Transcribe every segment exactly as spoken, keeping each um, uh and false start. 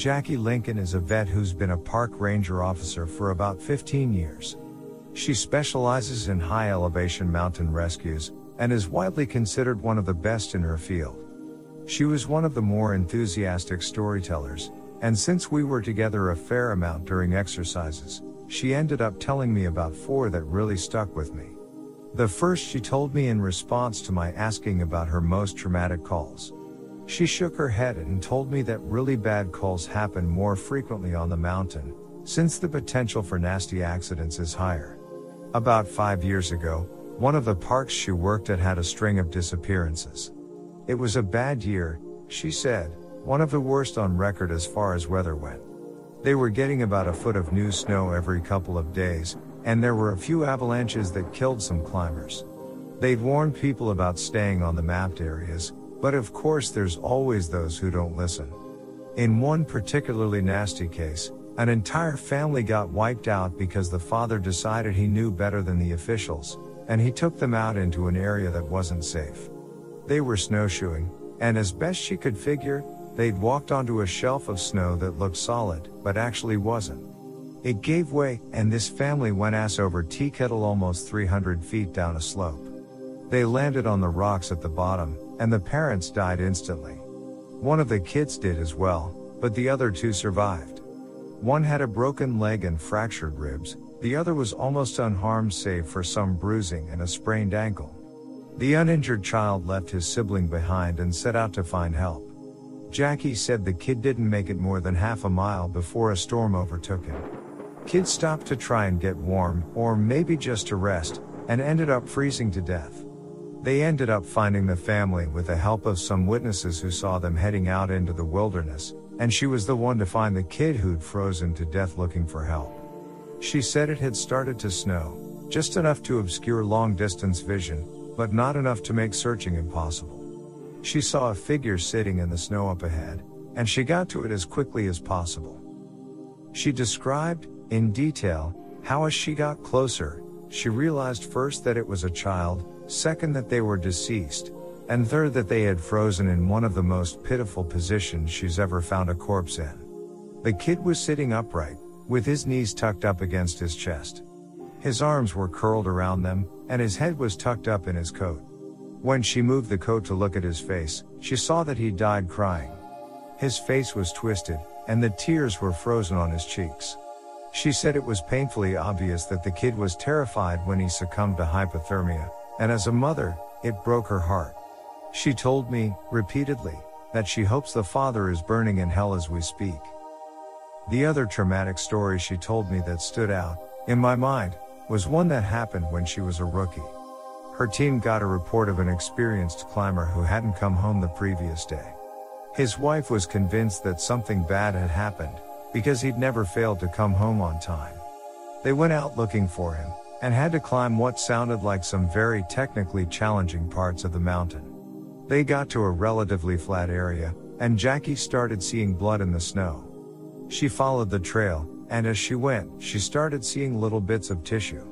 Jackie Lincoln is a vet who's been a park ranger officer for about fifteen years. She specializes in high-elevation mountain rescues, and is widely considered one of the best in her field. She was one of the more enthusiastic storytellers, and since we were together a fair amount during exercises, she ended up telling me about four that really stuck with me. The first she told me in response to my asking about her most traumatic calls. She shook her head and told me that really bad calls happen more frequently on the mountain, since the potential for nasty accidents is higher. About five years ago, one of the parks she worked at had a string of disappearances. It was a bad year, she said, one of the worst on record as far as weather went. They were getting about a foot of new snow every couple of days, and there were a few avalanches that killed some climbers. They'd warned people about staying on the mapped areas, but of course there's always those who don't listen. In one particularly nasty case, an entire family got wiped out because the father decided he knew better than the officials, and he took them out into an area that wasn't safe. They were snowshoeing, and as best she could figure, they'd walked onto a shelf of snow that looked solid, but actually wasn't. It gave way, and this family went ass over tea kettle almost three hundred feet down a slope. They landed on the rocks at the bottom, and the parents died instantly. One of the kids did as well, but the other two survived. One had a broken leg and fractured ribs, the other was almost unharmed save for some bruising and a sprained ankle. The uninjured child left his sibling behind and set out to find help. Jackie said the kid didn't make it more than half a mile before a storm overtook him. Kid stopped to try and get warm, or maybe just to rest, and ended up freezing to death. They ended up finding the family with the help of some witnesses who saw them heading out into the wilderness, and she was the one to find the kid who'd frozen to death looking for help. She said it had started to snow, just enough to obscure long-distance vision, but not enough to make searching impossible. She saw a figure sitting in the snow up ahead, and she got to it as quickly as possible. She described, in detail, how as she got closer, she realized first that it was a child, second that they were deceased, and third that they had frozen in one of the most pitiful positions she's ever found a corpse in. The kid was sitting upright, with his knees tucked up against his chest. His arms were curled around them, and his head was tucked up in his coat. When she moved the coat to look at his face, she saw that he died crying. His face was twisted, and the tears were frozen on his cheeks. She said it was painfully obvious that the kid was terrified when he succumbed to hypothermia, and as a mother, it broke her heart. She told me, repeatedly, that she hopes the father is burning in hell as we speak. The other traumatic story she told me that stood out, in my mind, was one that happened when she was a rookie. Her team got a report of an experienced climber who hadn't come home the previous day. His wife was convinced that something bad had happened, because he'd never failed to come home on time. They went out looking for him, and had to climb what sounded like some very technically challenging parts of the mountain. They got to a relatively flat area, and Jackie started seeing blood in the snow. She followed the trail, and as she went, she started seeing little bits of tissue.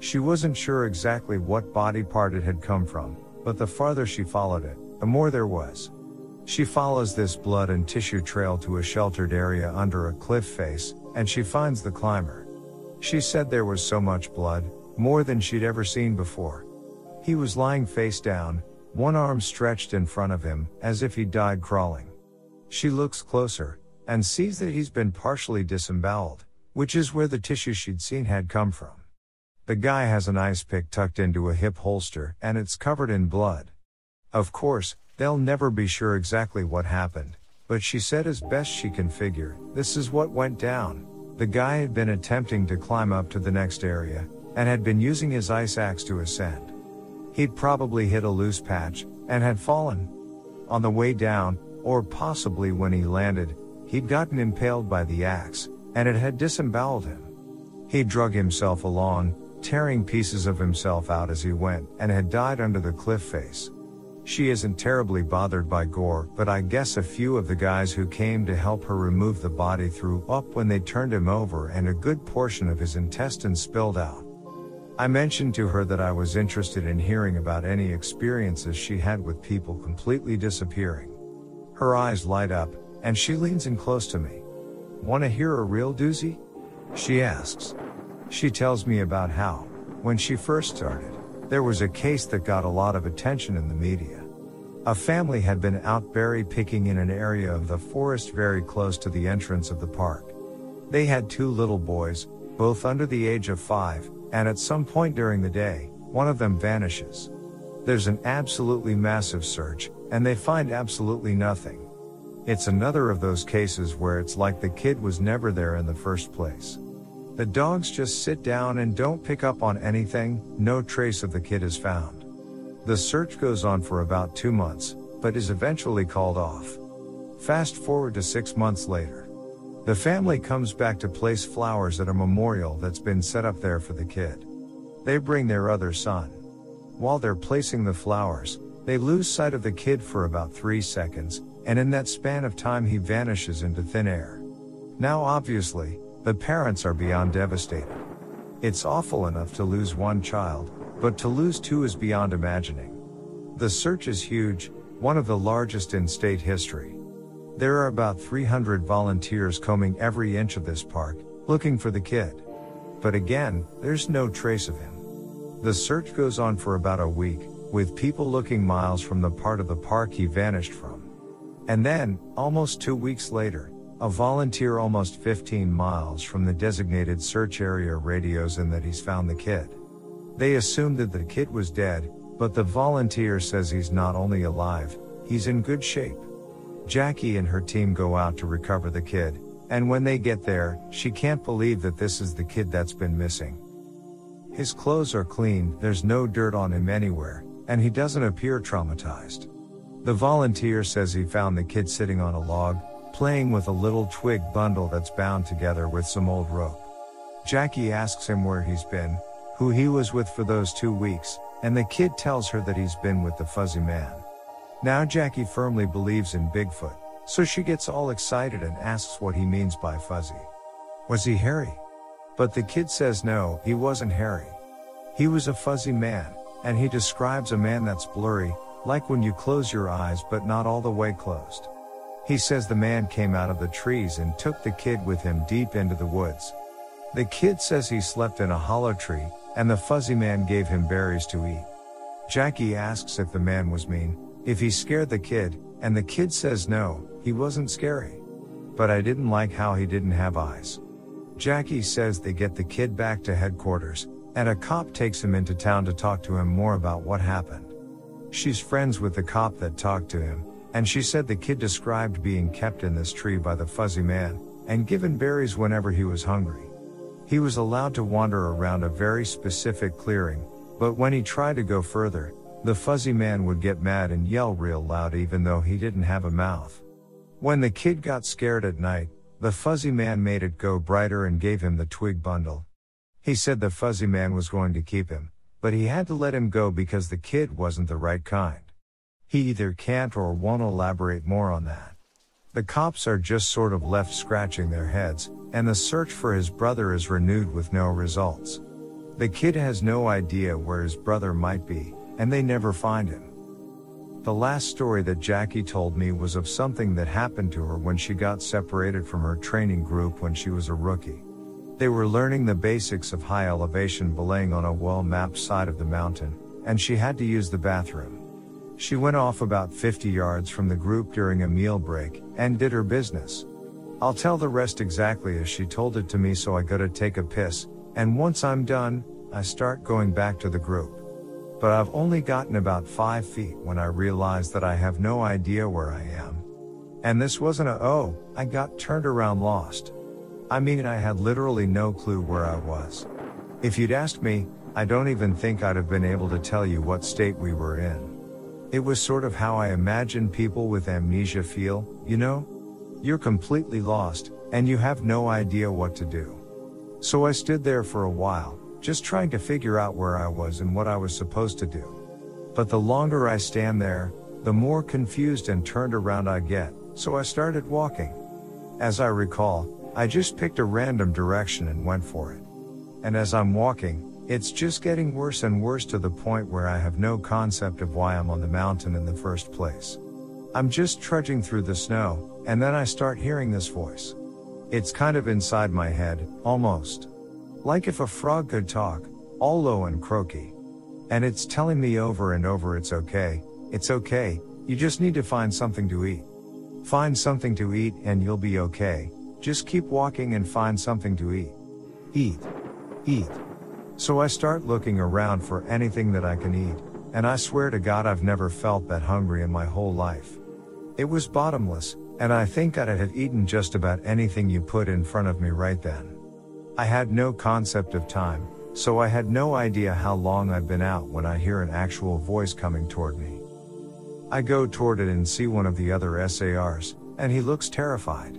She wasn't sure exactly what body part it had come from, but the farther she followed it, the more there was. She follows this blood and tissue trail to a sheltered area under a cliff face, and she finds the climber. She said there was so much blood, more than she'd ever seen before. He was lying face down, one arm stretched in front of him, as if he died crawling. She looks closer, and sees that he's been partially disemboweled, which is where the tissue she'd seen had come from. The guy has an ice pick tucked into a hip holster, and it's covered in blood. Of course, they'll never be sure exactly what happened, but she said as best she can figure, this is what went down. The guy had been attempting to climb up to the next area, and had been using his ice axe to ascend. He'd probably hit a loose patch, and had fallen. On the way down, or possibly when he landed, he'd gotten impaled by the axe, and it had disemboweled him. He drug himself along, tearing pieces of himself out as he went, and had died under the cliff face. She isn't terribly bothered by gore, but I guess a few of the guys who came to help her remove the body threw up when they turned him over, and a good portion of his intestines spilled out. I mentioned to her that I was interested in hearing about any experiences she had with people completely disappearing. Her eyes light up, and she leans in close to me. Wanna hear a real doozy? She asks. She tells me about how, when she first started, there was a case that got a lot of attention in the media. A family had been out berry picking in an area of the forest very close to the entrance of the park. They had two little boys, both under the age of five, and at some point during the day, one of them vanishes. There's an absolutely massive search, and they find absolutely nothing. It's another of those cases where it's like the kid was never there in the first place. The dogs just sit down and don't pick up on anything, no trace of the kid is found. The search goes on for about two months, but is eventually called off. Fast forward to six months later. The family comes back to place flowers at a memorial that's been set up there for the kid. They bring their other son. While they're placing the flowers, they lose sight of the kid for about three seconds, and in that span of time he vanishes into thin air. Now obviously, the parents are beyond devastated. It's awful enough to lose one child, but to lose two is beyond imagining. The search is huge, one of the largest in state history. There are about three hundred volunteers combing every inch of this park, looking for the kid. But again, there's no trace of him. The search goes on for about a week, with people looking miles from the part of the park he vanished from. And then, almost two weeks later, a volunteer almost fifteen miles from the designated search area radios in that he's found the kid. They assumed that the kid was dead, but the volunteer says he's not only alive, he's in good shape. Jackie and her team go out to recover the kid, and when they get there, she can't believe that this is the kid that's been missing. His clothes are clean, there's no dirt on him anywhere, and he doesn't appear traumatized. The volunteer says he found the kid sitting on a log, playing with a little twig bundle that's bound together with some old rope. Jackie asks him where he's been, who he was with for those two weeks, and the kid tells her that he's been with the fuzzy man. Now Jackie firmly believes in Bigfoot, so she gets all excited and asks what he means by fuzzy. Was he hairy? But the kid says no, he wasn't hairy. He was a fuzzy man, and he describes a man that's blurry, like when you close your eyes but not all the way closed. He says the man came out of the trees and took the kid with him deep into the woods. The kid says he slept in a hollow tree, and the fuzzy man gave him berries to eat. Jackie asks if the man was mean, if he scared the kid, and the kid says no, he wasn't scary. But I didn't like how he didn't have eyes. Jackie says they get the kid back to headquarters, and a cop takes him into town to talk to him more about what happened. She's friends with the cop that talked to him, and she said the kid described being kept in this tree by the fuzzy man, and given berries whenever he was hungry. He was allowed to wander around a very specific clearing, but when he tried to go further, the fuzzy man would get mad and yell real loud even though he didn't have a mouth. When the kid got scared at night, the fuzzy man made it go brighter and gave him the twig bundle. He said the fuzzy man was going to keep him, but he had to let him go because the kid wasn't the right kind. He either can't or won't elaborate more on that. The cops are just sort of left scratching their heads, and the search for his brother is renewed with no results. The kid has no idea where his brother might be, and they never find him. The last story that Jackie told me was of something that happened to her when she got separated from her training group when she was a rookie. They were learning the basics of high elevation belaying on a well-mapped side of the mountain, and she had to use the bathroom. She went off about fifty yards from the group during a meal break, and did her business. I'll tell the rest exactly as she told it to me, so I go to take a piss, and once I'm done, I start going back to the group. But I've only gotten about five feet when I realize that I have no idea where I am. And this wasn't a, oh, I got turned around lost. I mean, I had literally no clue where I was. If you'd asked me, I don't even think I'd have been able to tell you what state we were in. It was sort of how I imagine people with amnesia feel, you know? You're completely lost, and you have no idea what to do. So I stood there for a while, just trying to figure out where I was and what I was supposed to do. But the longer I stand there, the more confused and turned around I get, so I started walking. As I recall, I just picked a random direction and went for it. And as I'm walking, it's just getting worse and worse to the point where I have no concept of why I'm on the mountain in the first place. I'm just trudging through the snow, and then I start hearing this voice. It's kind of inside my head, almost. Like if a frog could talk, all low and croaky. And it's telling me over and over it's okay, it's okay, you just need to find something to eat. Find something to eat and you'll be okay, just keep walking and find something to eat. Eat. Eat. So I start looking around for anything that I can eat, and I swear to God I've never felt that hungry in my whole life. It was bottomless, and I think I'd have eaten just about anything you put in front of me right then. I had no concept of time, so I had no idea how long I'd been out when I hear an actual voice coming toward me. I go toward it and see one of the other S A Rs, and he looks terrified.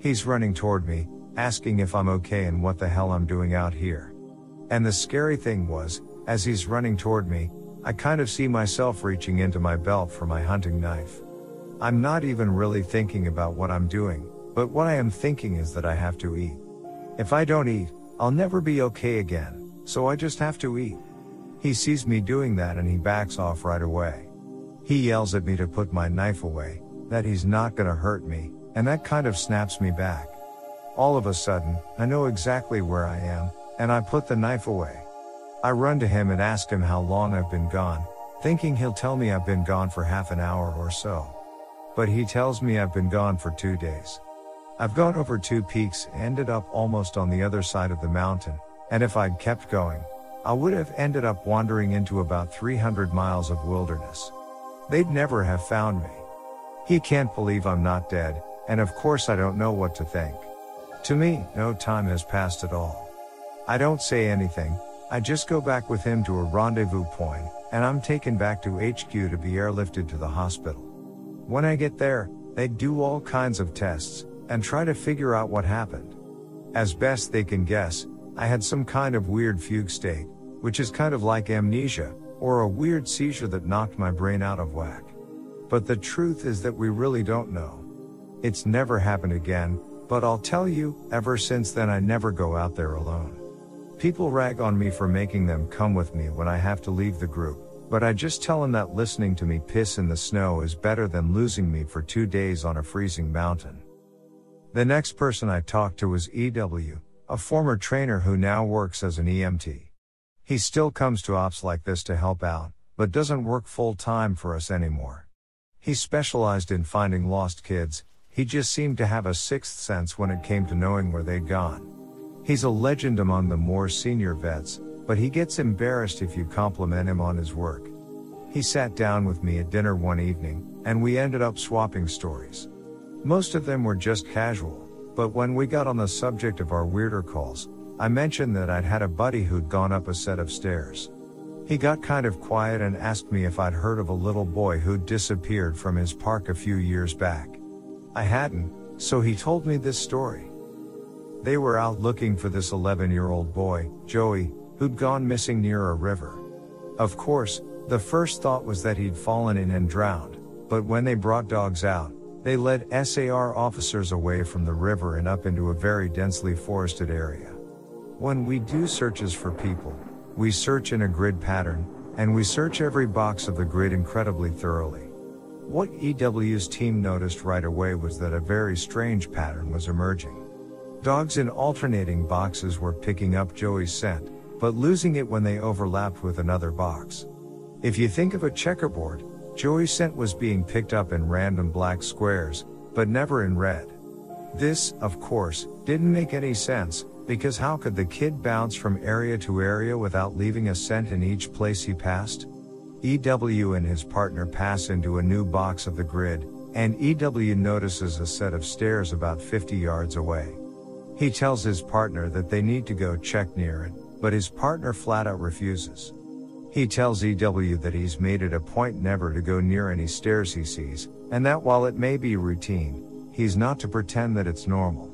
He's running toward me, asking if I'm okay and what the hell I'm doing out here. And the scary thing was, as he's running toward me, I kind of see myself reaching into my belt for my hunting knife. I'm not even really thinking about what I'm doing, but what I am thinking is that I have to eat. If I don't eat, I'll never be okay again, so I just have to eat. He sees me doing that and he backs off right away. He yells at me to put my knife away, that he's not gonna hurt me, and that kind of snaps me back. All of a sudden, I know exactly where I am, and I put the knife away. I run to him and ask him how long I've been gone, thinking he'll tell me I've been gone for half an hour or so. But he tells me I've been gone for two days. I've gone over two peaks and ended up almost on the other side of the mountain, and if I'd kept going, I would have ended up wandering into about three hundred miles of wilderness. They'd never have found me. He can't believe I'm not dead, and of course I don't know what to think. To me, no time has passed at all. I don't say anything, I just go back with him to a rendezvous point, and I'm taken back to H Q to be airlifted to the hospital. When I get there, they do all kinds of tests, and try to figure out what happened. As best they can guess, I had some kind of weird fugue state, which is kind of like amnesia, or a weird seizure that knocked my brain out of whack. But the truth is that we really don't know. It's never happened again, but I'll tell you, ever since then I never go out there alone. People rag on me for making them come with me when I have to leave the group, but I just tell them that listening to me piss in the snow is better than losing me for two days on a freezing mountain. The next person I talked to was E W, a former trainer who now works as an E M T. He still comes to ops like this to help out, but doesn't work full-time for us anymore. He specialized in finding lost kids, he just seemed to have a sixth sense when it came to knowing where they'd gone. He's a legend among the more senior vets, but he gets embarrassed if you compliment him on his work. He sat down with me at dinner one evening, and we ended up swapping stories. Most of them were just casual, but when we got on the subject of our weirder calls, I mentioned that I'd had a buddy who'd gone up a set of stairs. He got kind of quiet and asked me if I'd heard of a little boy who'd disappeared from his park a few years back. I hadn't, so he told me this story. They were out looking for this eleven-year-old boy, Joey, who'd gone missing near a river. Of course, the first thought was that he'd fallen in and drowned, but when they brought dogs out, they led S A R officers away from the river and up into a very densely forested area. When we do searches for people, we search in a grid pattern, and we search every box of the grid incredibly thoroughly. What E W's team noticed right away was that a very strange pattern was emerging. Dogs in alternating boxes were picking up Joey's scent, but losing it when they overlapped with another box. If you think of a checkerboard, Joey's scent was being picked up in random black squares, but never in red. This, of course, didn't make any sense, because how could the kid bounce from area to area without leaving a scent in each place he passed? E W and his partner pass into a new box of the grid, and E W notices a set of stairs about fifty yards away. He tells his partner that they need to go check near it, but his partner flat out refuses. He tells E W that he's made it a point never to go near any stairs he sees, and that while it may be routine, he's not to pretend that it's normal.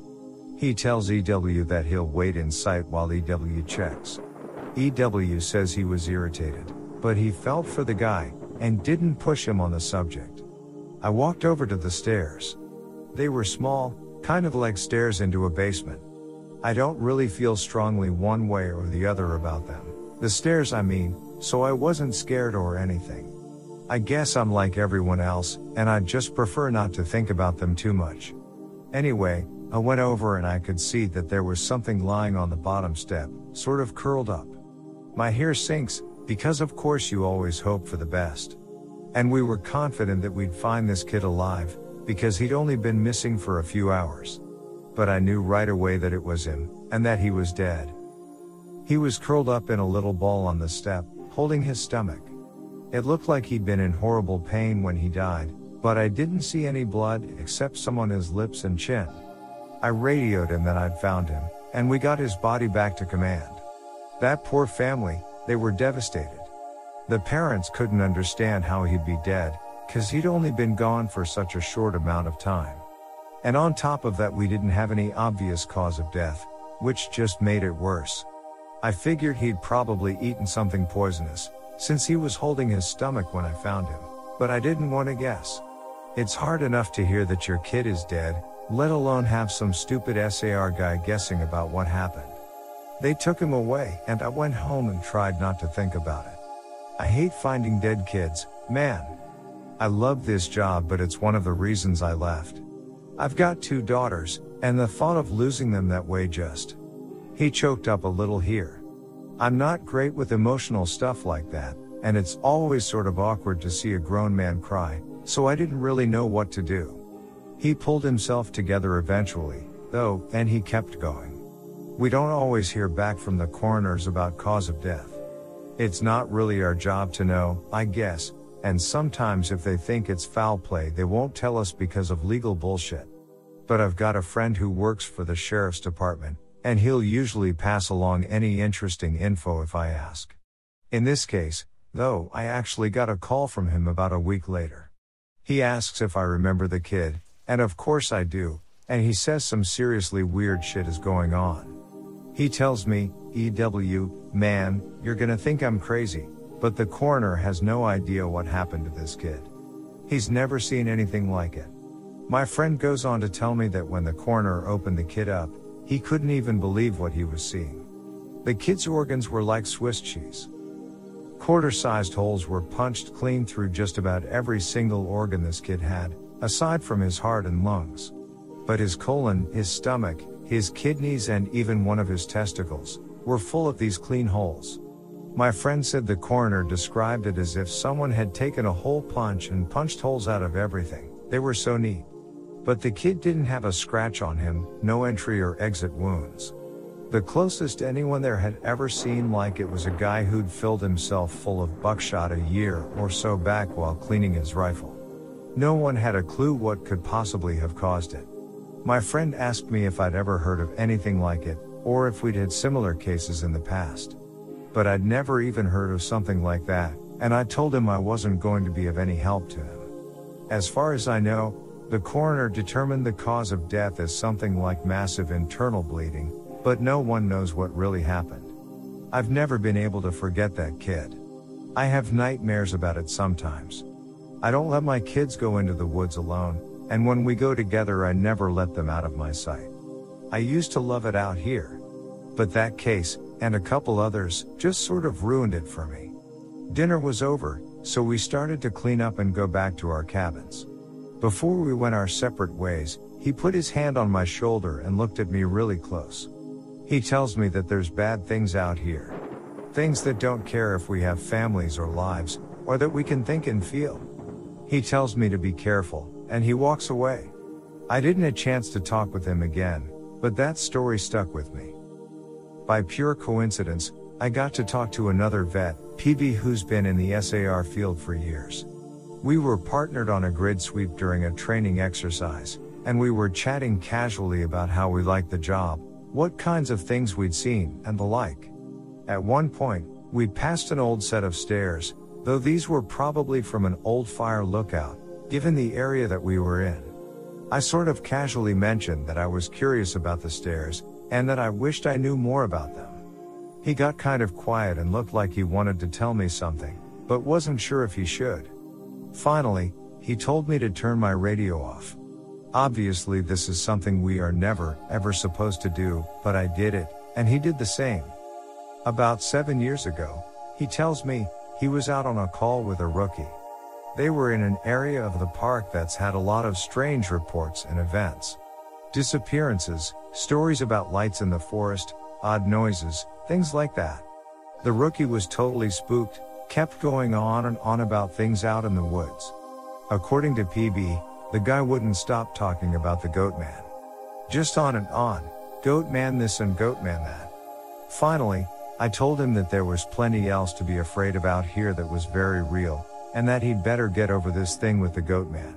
He tells E W that he'll wait in sight while E W checks. E W says he was irritated, but he felt for the guy, and didn't push him on the subject. I walked over to the stairs. They were small, kind of like stairs into a basement. I don't really feel strongly one way or the other about them. The stairs, I mean, so I wasn't scared or anything. I guess I'm like everyone else, and I just prefer not to think about them too much. Anyway, I went over and I could see that there was something lying on the bottom step, sort of curled up. My hair sinks, because of course you always hope for the best. And we were confident that we'd find this kid alive, because he'd only been missing for a few hours. But I knew right away that it was him, and that he was dead. He was curled up in a little ball on the step, holding his stomach. It looked like he'd been in horrible pain when he died, but I didn't see any blood except some on his lips and chin. I radioed him that I'd found him, and we got his body back to command. That poor family, they were devastated. The parents couldn't understand how he'd be dead, cause he'd only been gone for such a short amount of time. And on top of that, we didn't have any obvious cause of death, which just made it worse. I figured he'd probably eaten something poisonous, since he was holding his stomach when I found him, but I didn't want to guess. It's hard enough to hear that your kid is dead, let alone have some stupid S A R guy guessing about what happened. They took him away, and I went home and tried not to think about it. I hate finding dead kids, man. I love this job, but it's one of the reasons I left. I've got two daughters, and the thought of losing them that way just... He choked up a little here. I'm not great with emotional stuff like that, and it's always sort of awkward to see a grown man cry, so I didn't really know what to do. He pulled himself together eventually, though, and he kept going. We don't always hear back from the coroners about cause of death. It's not really our job to know, I guess, and sometimes if they think it's foul play they won't tell us because of legal bullshit. But I've got a friend who works for the sheriff's department, and he'll usually pass along any interesting info if I ask. In this case, though, I actually got a call from him about a week later. He asks if I remember the kid, and of course I do, and he says some seriously weird shit is going on. He tells me, E W, man, you're gonna think I'm crazy, but the coroner has no idea what happened to this kid. He's never seen anything like it. My friend goes on to tell me that when the coroner opened the kid up, he couldn't even believe what he was seeing. The kid's organs were like Swiss cheese. Quarter-sized holes were punched clean through just about every single organ this kid had, aside from his heart and lungs. But his colon, his stomach, his kidneys and even one of his testicles, were full of these clean holes. My friend said the coroner described it as if someone had taken a hole punch and punched holes out of everything, they were so neat. But the kid didn't have a scratch on him, no entry or exit wounds. The closest anyone there had ever seen like it was a guy who'd filled himself full of buckshot a year or so back while cleaning his rifle. No one had a clue what could possibly have caused it. My friend asked me if I'd ever heard of anything like it, or if we'd had similar cases in the past. But I'd never even heard of something like that, and I told him I wasn't going to be of any help to him. As far as I know, the coroner determined the cause of death as something like massive internal bleeding, but no one knows what really happened. I've never been able to forget that kid. I have nightmares about it sometimes. I don't let my kids go into the woods alone, and when we go together I never let them out of my sight. I used to love it out here. But that case, and a couple others, just sort of ruined it for me. Dinner was over, so we started to clean up and go back to our cabins. Before we went our separate ways, he put his hand on my shoulder and looked at me really close. He tells me that there's bad things out here. Things that don't care if we have families or lives, or that we can think and feel. He tells me to be careful, and he walks away. I didn't have a chance to talk with him again, but that story stuck with me. By pure coincidence, I got to talk to another vet, P V, who's been in the S A R field for years. We were partnered on a grid sweep during a training exercise, and we were chatting casually about how we liked the job, what kinds of things we'd seen, and the like. At one point, we passed an old set of stairs, though these were probably from an old fire lookout, given the area that we were in. I sort of casually mentioned that I was curious about the stairs, and that I wished I knew more about them. He got kind of quiet and looked like he wanted to tell me something, but wasn't sure if he should. Finally, he told me to turn my radio off. Obviously this is something we are never, ever supposed to do, but I did it, and he did the same. About seven years ago, he tells me, he was out on a call with a rookie. They were in an area of the park that's had a lot of strange reports and events. disappearances, stories about lights in the forest, odd noises, things like that. The rookie was totally spooked, kept going on and on about things out in the woods. According to P V, the guy wouldn't stop talking about the Goatman. Just on and on, Goatman this and Goatman that. Finally, I told him that there was plenty else to be afraid of out here that was very real, and that he'd better get over this thing with the Goatman.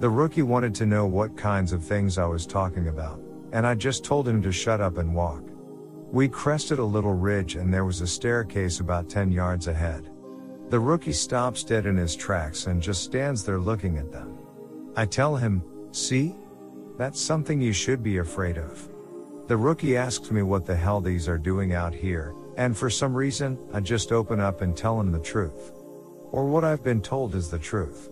The rookie wanted to know what kinds of things I was talking about, and I just told him to shut up and walk. We crested a little ridge and there was a staircase about ten yards ahead. The rookie stops dead in his tracks and just stands there looking at them. I tell him, see? That's something you should be afraid of. The rookie asks me what the hell these are doing out here, and for some reason, I just open up and tell him the truth. Or what I've been told is the truth.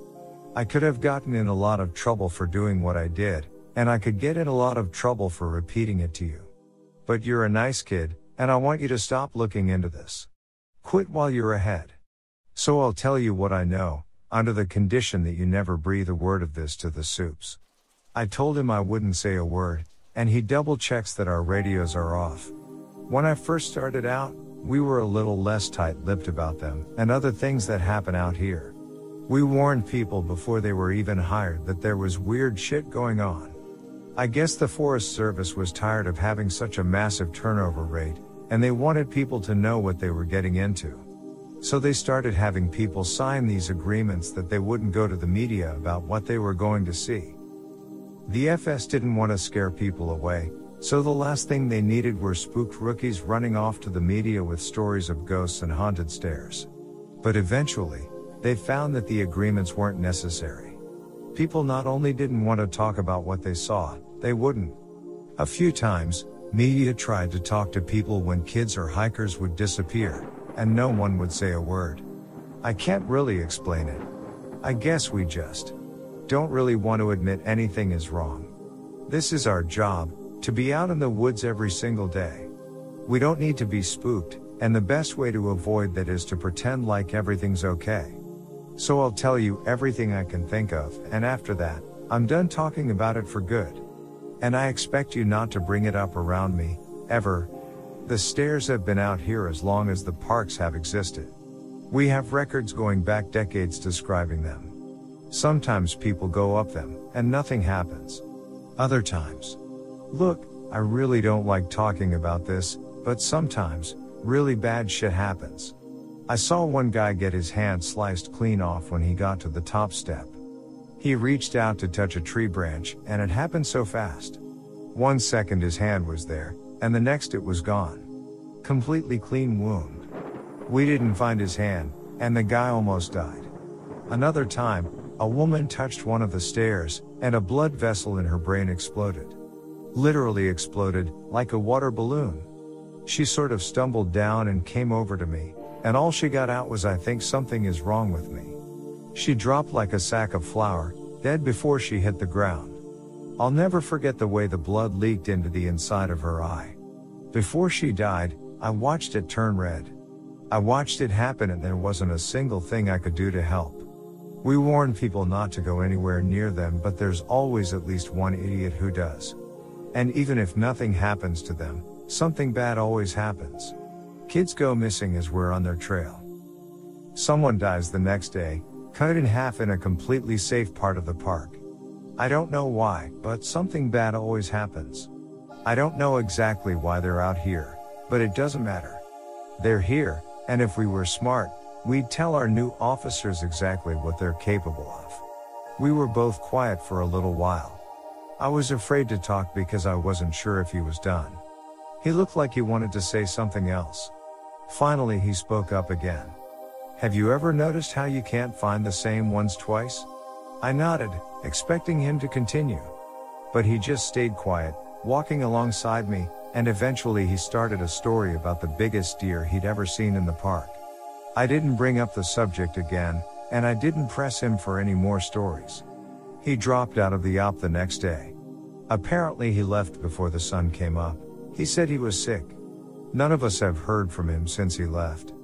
I could have gotten in a lot of trouble for doing what I did, and I could get in a lot of trouble for repeating it to you. But you're a nice kid, and I want you to stop looking into this. Quit while you're ahead. So I'll tell you what I know, under the condition that you never breathe a word of this to the Supes. I told him I wouldn't say a word, and he double checks that our radios are off. When I first started out, we were a little less tight-lipped about them and other things that happen out here. We warned people before they were even hired that there was weird shit going on. I guess the Forest Service was tired of having such a massive turnover rate, and they wanted people to know what they were getting into. So they started having people sign these agreements that they wouldn't go to the media about what they were going to see. The F S didn't want to scare people away, so the last thing they needed were spooked rookies running off to the media with stories of ghosts and haunted stairs. But eventually, they found that the agreements weren't necessary. People not only didn't want to talk about what they saw, they wouldn't. A few times, media tried to talk to people when kids or hikers would disappear, and no one would say a word. I can't really explain it. I guess we just don't really want to admit anything is wrong. This is our job, to be out in the woods every single day. We don't need to be spooked, and the best way to avoid that is to pretend like everything's okay. So I'll tell you everything I can think of, and after that, I'm done talking about it for good. And I expect you not to bring it up around me, ever. The stairs have been out here as long as the parks have existed. We have records going back decades describing them. Sometimes people go up them, and nothing happens. Other times. Look, I really don't like talking about this, but sometimes, really bad shit happens. I saw one guy get his hand sliced clean off when he got to the top step. He reached out to touch a tree branch, and it happened so fast. One second his hand was there, and the next it was gone. Completely clean wound. We didn't find his hand, and the guy almost died. Another time, a woman touched one of the stairs, and a blood vessel in her brain exploded. Literally exploded, like a water balloon. She sort of stumbled down and came over to me. And all she got out was, I think something is wrong with me. She dropped like a sack of flour, dead before she hit the ground. I'll never forget the way the blood leaked into the inside of her eye. Before she died, I watched it turn red. I watched it happen, and there wasn't a single thing I could do to help. We warn people not to go anywhere near them, but there's always at least one idiot who does. And even if nothing happens to them, something bad always happens. Kids go missing as we're on their trail. Someone dies the next day, cut in half in a completely safe part of the park. I don't know why, but something bad always happens. I don't know exactly why they're out here, but it doesn't matter. They're here, and if we were smart, we'd tell our new officers exactly what they're capable of. We were both quiet for a little while. I was afraid to talk because I wasn't sure if he was done. He looked like he wanted to say something else. Finally he spoke up again. Have you ever noticed how you can't find the same ones twice? I nodded, expecting him to continue. But he just stayed quiet, walking alongside me, and eventually he started a story about the biggest deer he'd ever seen in the park. I didn't bring up the subject again, and I didn't press him for any more stories. He dropped out of the op the next day. Apparently he left before the sun came up. He said he was sick. None of us have heard from him since he left.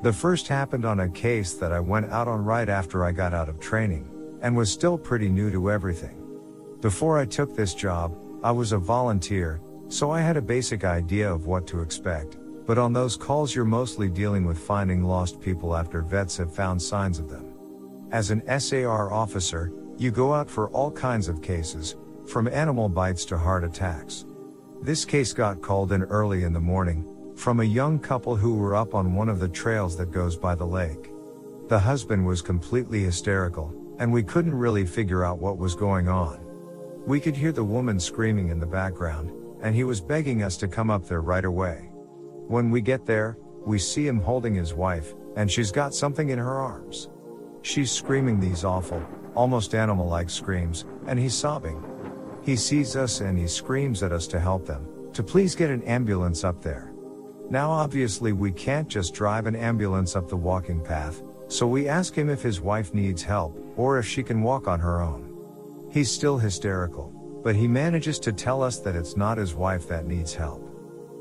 The first happened on a case that I went out on right after I got out of training, and was still pretty new to everything. Before I took this job, I was a volunteer, so I had a basic idea of what to expect, but on those calls you're mostly dealing with finding lost people after vets have found signs of them. As an S A R officer, you go out for all kinds of cases, from animal bites to heart attacks. This case got called in early in the morning, from a young couple who were up on one of the trails that goes by the lake. The husband was completely hysterical, and we couldn't really figure out what was going on. We could hear the woman screaming in the background, and he was begging us to come up there right away. When we get there, we see him holding his wife, and she's got something in her arms. She's screaming these awful, almost animal-like screams, and he's sobbing. He sees us and he screams at us to help them, to please get an ambulance up there. Now obviously we can't just drive an ambulance up the walking path, so we ask him if his wife needs help, or if she can walk on her own. He's still hysterical, but he manages to tell us that it's not his wife that needs help.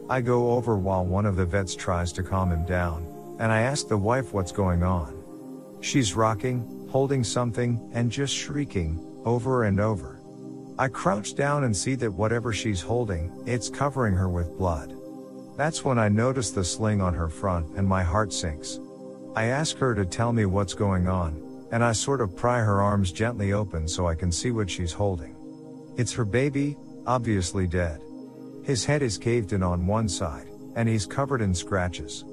I go over while one of the vets tries to calm him down, and I ask the wife what's going on. She's rocking, holding something, and just shrieking, over and over. I crouch down and see that whatever she's holding, it's covering her with blood. That's when I notice the sling on her front and my heart sinks. I ask her to tell me what's going on, and I sort of pry her arms gently open so I can see what she's holding. It's her baby, obviously dead. His head is caved in on one side, and he's covered in scratches.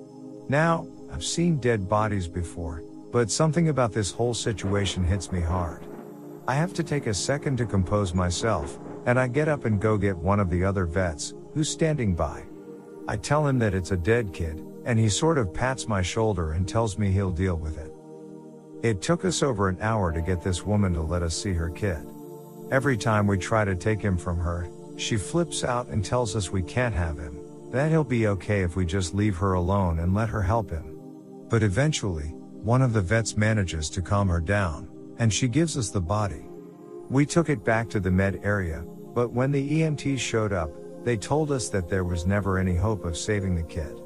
Now, I've seen dead bodies before, but something about this whole situation hits me hard. I have to take a second to compose myself, and I get up and go get one of the other vets, who's standing by. I tell him that it's a dead kid, and he sort of pats my shoulder and tells me he'll deal with it. It took us over an hour to get this woman to let us see her kid. Every time we try to take him from her, she flips out and tells us we can't have him, that he'll be okay if we just leave her alone and let her help him. But eventually, one of the vets manages to calm her down, and she gives us the body. We took it back to the med area, but when the E M Ts showed up, they told us that there was never any hope of saving the kid.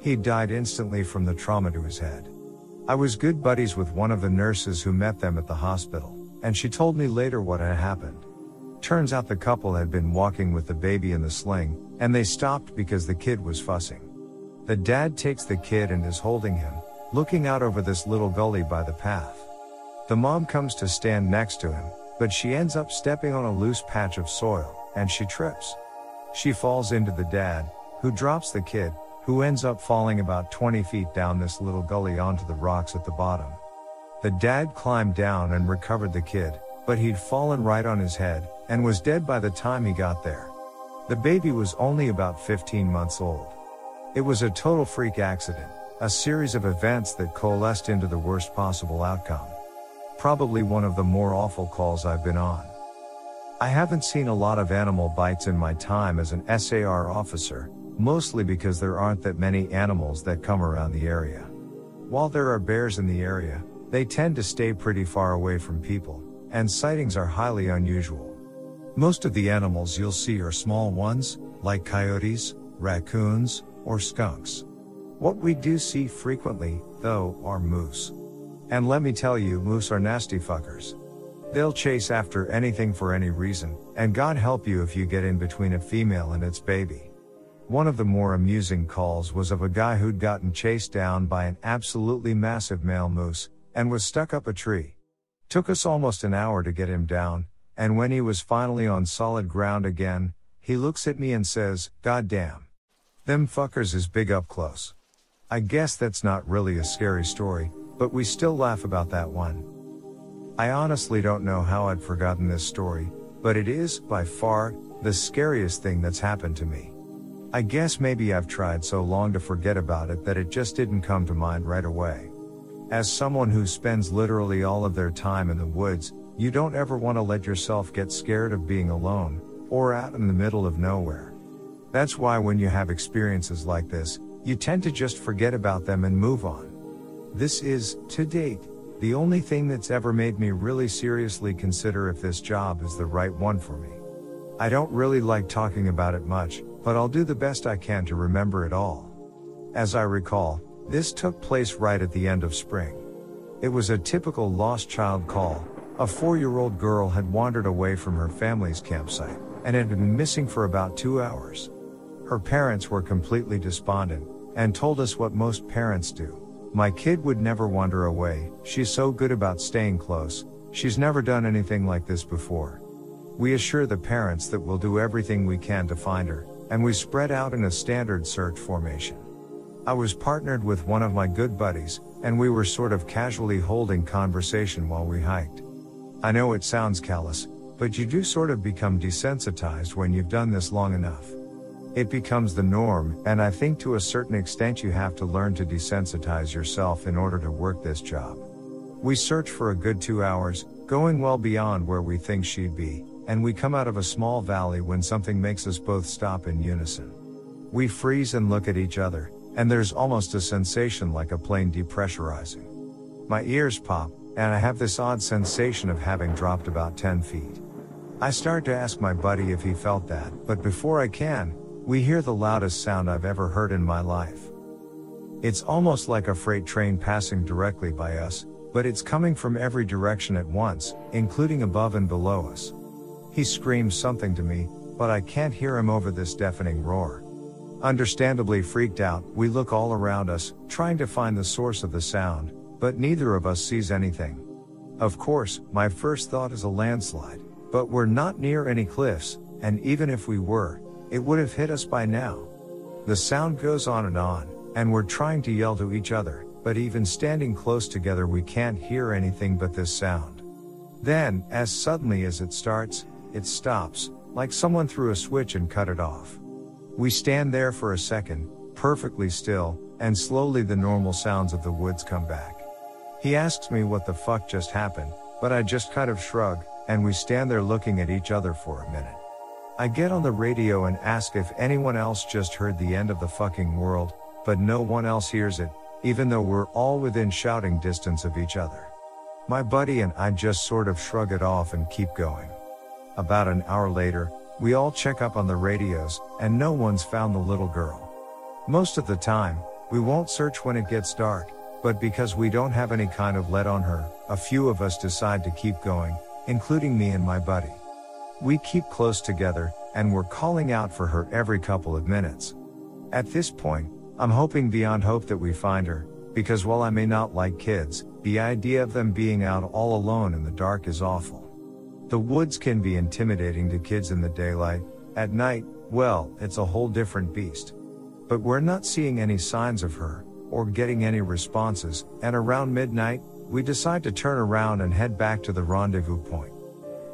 He died instantly from the trauma to his head. I was good buddies with one of the nurses who met them at the hospital, and she told me later what had happened. Turns out the couple had been walking with the baby in the sling, and they stopped because the kid was fussing. The dad takes the kid and is holding him, looking out over this little gully by the path. The mom comes to stand next to him, but she ends up stepping on a loose patch of soil, and she trips. She falls into the dad, who drops the kid, who ends up falling about twenty feet down this little gully onto the rocks at the bottom. The dad climbed down and recovered the kid, but he'd fallen right on his head, and was dead by the time he got there. The baby was only about fifteen months old. It was a total freak accident, a series of events that coalesced into the worst possible outcome. Probably one of the more awful calls I've been on. I haven't seen a lot of animal bites in my time as an S A R officer, mostly because there aren't that many animals that come around the area. While there are bears in the area, they tend to stay pretty far away from people, and sightings are highly unusual. Most of the animals you'll see are small ones, like coyotes, raccoons, or skunks. What we do see frequently, though, are moose. And let me tell you, moose are nasty fuckers. They'll chase after anything for any reason, and God help you if you get in between a female and its baby. One of the more amusing calls was of a guy who'd gotten chased down by an absolutely massive male moose, and was stuck up a tree. Took us almost an hour to get him down, and when he was finally on solid ground again, he looks at me and says, "God damn. Them fuckers is big up close." I guess that's not really a scary story, but we still laugh about that one. I honestly don't know how I'd forgotten this story, but it is, by far, the scariest thing that's happened to me. I guess maybe I've tried so long to forget about it that it just didn't come to mind right away. As someone who spends literally all of their time in the woods, you don't ever want to let yourself get scared of being alone, or out in the middle of nowhere. That's why when you have experiences like this, you tend to just forget about them and move on. This is, to date, the only thing that's ever made me really seriously consider if this job is the right one for me. I don't really like talking about it much, but I'll do the best I can to remember it all. As I recall, This took place right at the end of spring. It was a typical lost child call. A four-year-old girl had wandered away from her family's campsite and had been missing for about two hours. Her parents were completely despondent and told us what most parents do. "My kid would never wander away. She's so good about staying close. She's never done anything like this before." We assure the parents that we'll do everything we can to find her, and we spread out in a standard search formation. I was partnered with one of my good buddies, and we were sort of casually holding conversation while we hiked. I know it sounds callous, but you do sort of become desensitized when you've done this long enough. It becomes the norm, and I think to a certain extent you have to learn to desensitize yourself in order to work this job. We search for a good two hours, going well beyond where we think she'd be, and we come out of a small valley when something makes us both stop in unison. We freeze and look at each other, and there's almost a sensation like a plane depressurizing. My ears pop, and I have this odd sensation of having dropped about ten feet. I start to ask my buddy if he felt that, but before I can, we hear the loudest sound I've ever heard in my life. It's almost like a freight train passing directly by us, but it's coming from every direction at once, including above and below us. He screams something to me, but I can't hear him over this deafening roar. Understandably freaked out, we look all around us, trying to find the source of the sound, but neither of us sees anything. Of course, my first thought is a landslide, but we're not near any cliffs, and even if we were, it would have hit us by now. The sound goes on and on, and we're trying to yell to each other, but even standing close together we can't hear anything but this sound. Then, as suddenly as it starts, it stops, like someone threw a switch and cut it off. We stand there for a second, perfectly still, and slowly the normal sounds of the woods come back. He asks me what the fuck just happened, but I just kind of shrug, and we stand there looking at each other for a minute. I get on the radio and ask if anyone else just heard the end of the fucking world, but no one else hears it, even though we're all within shouting distance of each other. My buddy and I just sort of shrug it off and keep going. About an hour later, we all check up on the radios, and no one's found the little girl. Most of the time, we won't search when it gets dark, but because we don't have any kind of lead on her, a few of us decide to keep going, including me and my buddy. We keep close together, and we're calling out for her every couple of minutes. At this point, I'm hoping beyond hope that we find her, because while I may not like kids, the idea of them being out all alone in the dark is awful. The woods can be intimidating to kids in the daylight. At night, well, it's a whole different beast. But we're not seeing any signs of her, or getting any responses, and around midnight, we decide to turn around and head back to the rendezvous point.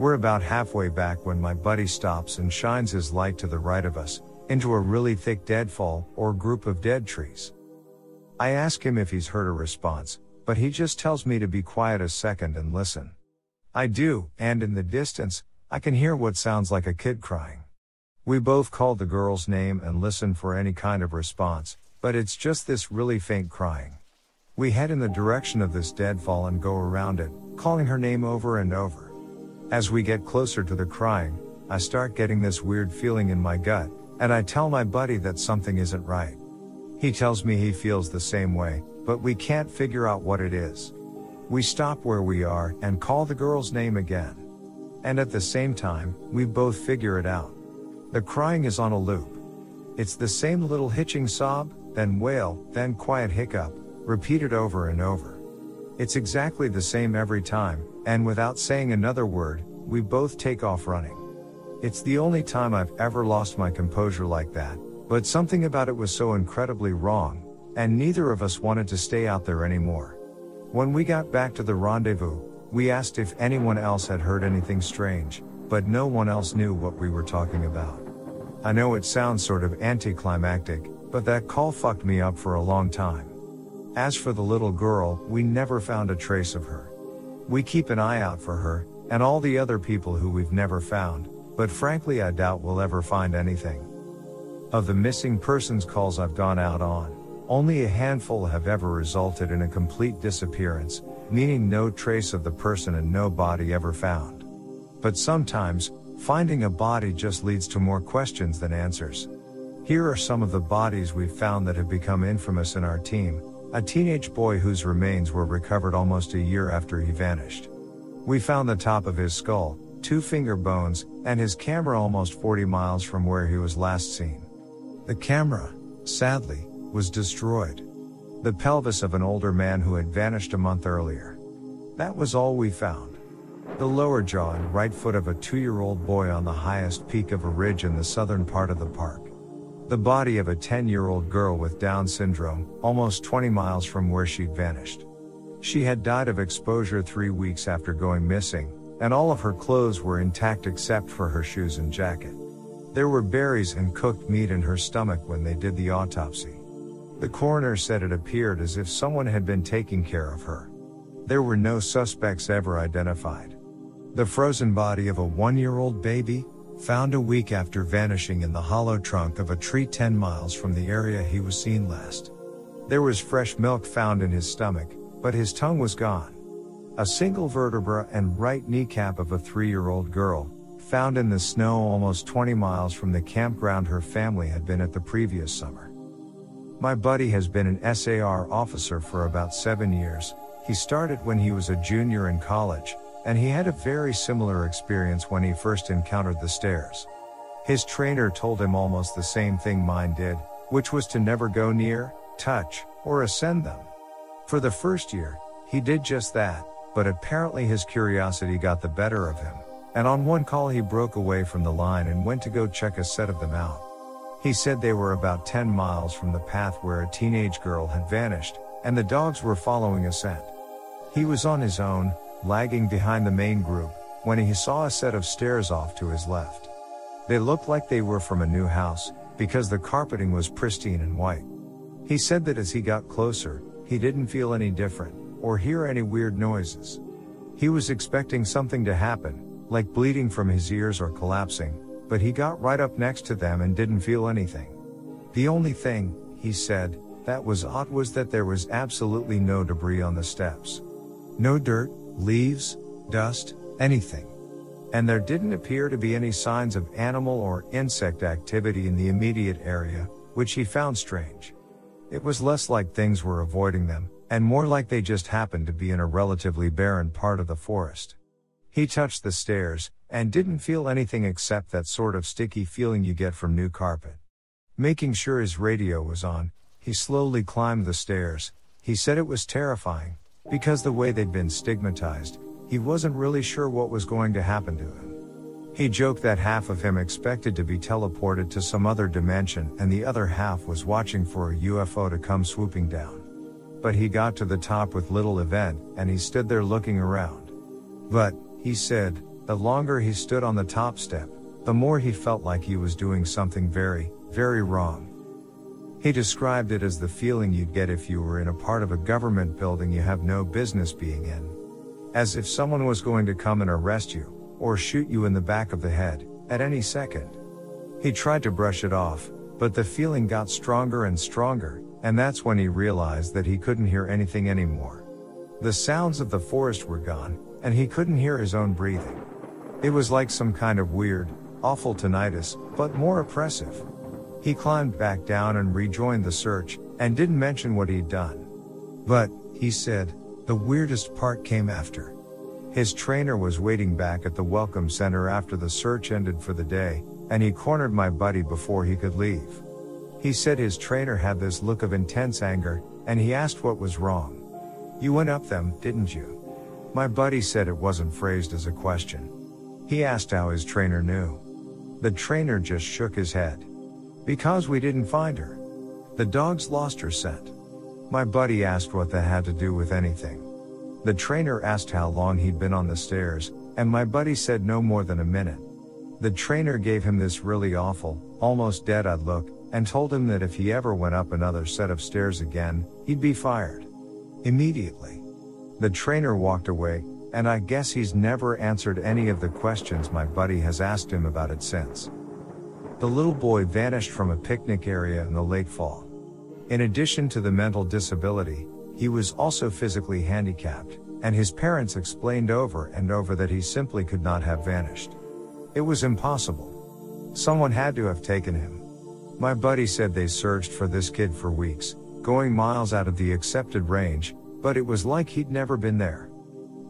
We're about halfway back when my buddy stops and shines his light to the right of us, into a really thick deadfall, or group of dead trees. I ask him if he's heard a response, but he just tells me to be quiet a second and listen. I do, and in the distance, I can hear what sounds like a kid crying. We both call the girl's name and listen for any kind of response, but it's just this really faint crying. We head in the direction of this deadfall and go around it, calling her name over and over. As we get closer to the crying, I start getting this weird feeling in my gut, and I tell my buddy that something isn't right. He tells me he feels the same way, but we can't figure out what it is. We stop where we are and call the girl's name again. And at the same time, we both figure it out. The crying is on a loop. It's the same little hitching sob, then wail, then quiet hiccup, repeated over and over. It's exactly the same every time, and without saying another word, we both take off running. It's the only time I've ever lost my composure like that, but something about it was so incredibly wrong, and neither of us wanted to stay out there anymore. When we got back to the rendezvous, we asked if anyone else had heard anything strange, but no one else knew what we were talking about. I know it sounds sort of anticlimactic, but that call fucked me up for a long time. As for the little girl, we never found a trace of her. We keep an eye out for her, and all the other people who we've never found, but frankly I doubt we'll ever find anything. Of the missing persons calls I've gone out on, only a handful have ever resulted in a complete disappearance, meaning no trace of the person and no body ever found. But sometimes, finding a body just leads to more questions than answers. Here are some of the bodies we've found that have become infamous in our team, a teenage boy whose remains were recovered almost a year after he vanished. We found the top of his skull, two finger bones, and his camera almost forty miles from where he was last seen. The camera, sadly, was destroyed. The pelvis of an older man who had vanished a month earlier. That was all we found. The lower jaw and right foot of a two-year-old boy on the highest peak of a ridge in the southern part of the park. The body of a ten-year-old girl with Down syndrome, almost twenty miles from where she'd vanished. She had died of exposure three weeks after going missing, and all of her clothes were intact except for her shoes and jacket. There were berries and cooked meat in her stomach when they did the autopsy. The coroner said it appeared as if someone had been taking care of her. There were no suspects ever identified. The frozen body of a one-year-old baby, found a week after vanishing in the hollow trunk of a tree ten miles from the area he was seen last. There was fresh milk found in his stomach, but his tongue was gone. A single vertebra and right kneecap of a three-year-old girl, found in the snow almost twenty miles from the campground her family had been at the previous summer. My buddy has been an S A R officer for about seven years, he started when he was a junior in college, and he had a very similar experience when he first encountered the stairs. His trainer told him almost the same thing mine did, which was to never go near, touch, or ascend them. For the first year, he did just that, but apparently his curiosity got the better of him, and on one call he broke away from the line and went to go check a set of them out. He said they were about ten miles from the path where a teenage girl had vanished, and the dogs were following a scent. He was on his own, lagging behind the main group, when he saw a set of stairs off to his left. They looked like they were from a new house, because the carpeting was pristine and white. He said that as he got closer, he didn't feel any different, or hear any weird noises. He was expecting something to happen, like bleeding from his ears or collapsing, but he got right up next to them and didn't feel anything. The only thing, he said, that was odd was that there was absolutely no debris on the steps. No dirt, leaves, dust, anything. And there didn't appear to be any signs of animal or insect activity in the immediate area, which he found strange. It was less like things were avoiding them, and more like they just happened to be in a relatively barren part of the forest. He touched the stairs, and didn't feel anything except that sort of sticky feeling you get from new carpet. Making sure his radio was on, he slowly climbed the stairs. He said it was terrifying, because the way they'd been stigmatized, he wasn't really sure what was going to happen to him. He joked that half of him expected to be teleported to some other dimension and the other half was watching for a U F O to come swooping down. But he got to the top with little event, and he stood there looking around. But, he said, the longer he stood on the top step, the more he felt like he was doing something very, very wrong. He described it as the feeling you'd get if you were in a part of a government building you have no business being in. As if someone was going to come and arrest you, or shoot you in the back of the head, at any second. He tried to brush it off, but the feeling got stronger and stronger, and that's when he realized that he couldn't hear anything anymore. The sounds of the forest were gone, and he couldn't hear his own breathing. It was like some kind of weird, awful tinnitus, but more oppressive. He climbed back down and rejoined the search, and didn't mention what he'd done. But, he said, the weirdest part came after. His trainer was waiting back at the welcome center after the search ended for the day, and he cornered my buddy before he could leave. He said his trainer had this look of intense anger, and he asked what was wrong. "You went up them, didn't you?" My buddy said it wasn't phrased as a question. He asked how his trainer knew. The trainer just shook his head. "Because we didn't find her. The dogs lost her scent." My buddy asked what that had to do with anything. The trainer asked how long he'd been on the stairs, and my buddy said no more than a minute. The trainer gave him this really awful, almost dead-eyed look, and told him that if he ever went up another set of stairs again, he'd be fired. Immediately. The trainer walked away, and I guess he's never answered any of the questions my buddy has asked him about it since. The little boy vanished from a picnic area in the late fall. In addition to the mental disability, he was also physically handicapped, and his parents explained over and over that he simply could not have vanished. It was impossible. Someone had to have taken him. My buddy said they searched for this kid for weeks, going miles out of the accepted range, but it was like he'd never been there.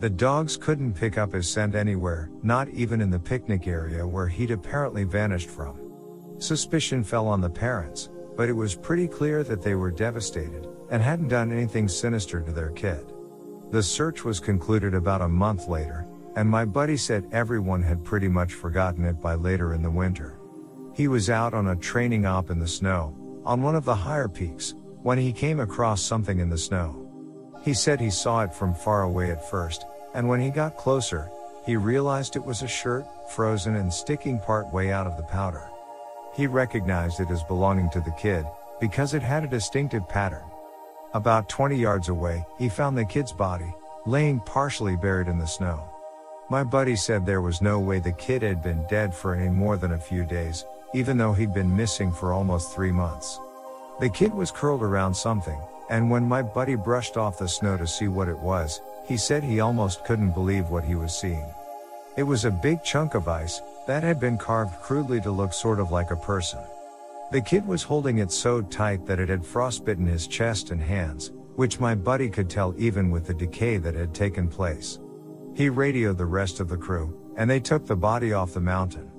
The dogs couldn't pick up his scent anywhere, not even in the picnic area where he'd apparently vanished from. Suspicion fell on the parents, but it was pretty clear that they were devastated and hadn't done anything sinister to their kid. The search was concluded about a month later, and my buddy said everyone had pretty much forgotten it by later in the winter. He was out on a training op in the snow, on one of the higher peaks, when he came across something in the snow. He said he saw it from far away at first, and when he got closer, he realized it was a shirt, frozen and sticking part way out of the powder. He recognized it as belonging to the kid, because it had a distinctive pattern. About twenty yards away, he found the kid's body, laying partially buried in the snow. My buddy said there was no way the kid had been dead for any more than a few days, even though he'd been missing for almost three months. The kid was curled around something, and when my buddy brushed off the snow to see what it was, he said he almost couldn't believe what he was seeing. It was a big chunk of ice that had been carved crudely to look sort of like a person. The kid was holding it so tight that it had frostbitten his chest and hands, which my buddy could tell even with the decay that had taken place. He radioed the rest of the crew, and they took the body off the mountain.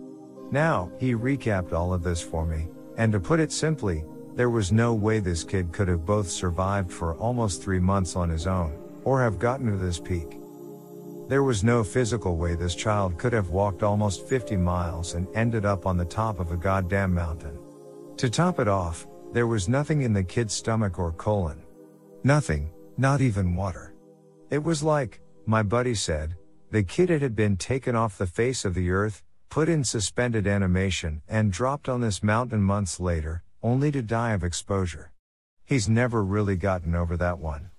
Now, he recapped all of this for me, and to put it simply, there was no way this kid could have both survived for almost three months on his own, or have gotten to this peak. There was no physical way this child could have walked almost fifty miles and ended up on the top of a goddamn mountain. To top it off, there was nothing in the kid's stomach or colon. Nothing, not even water. It was like, my buddy said, the kid had been taken off the face of the earth, put in suspended animation, and dropped on this mountain months later, only to die of exposure. He's never really gotten over that one.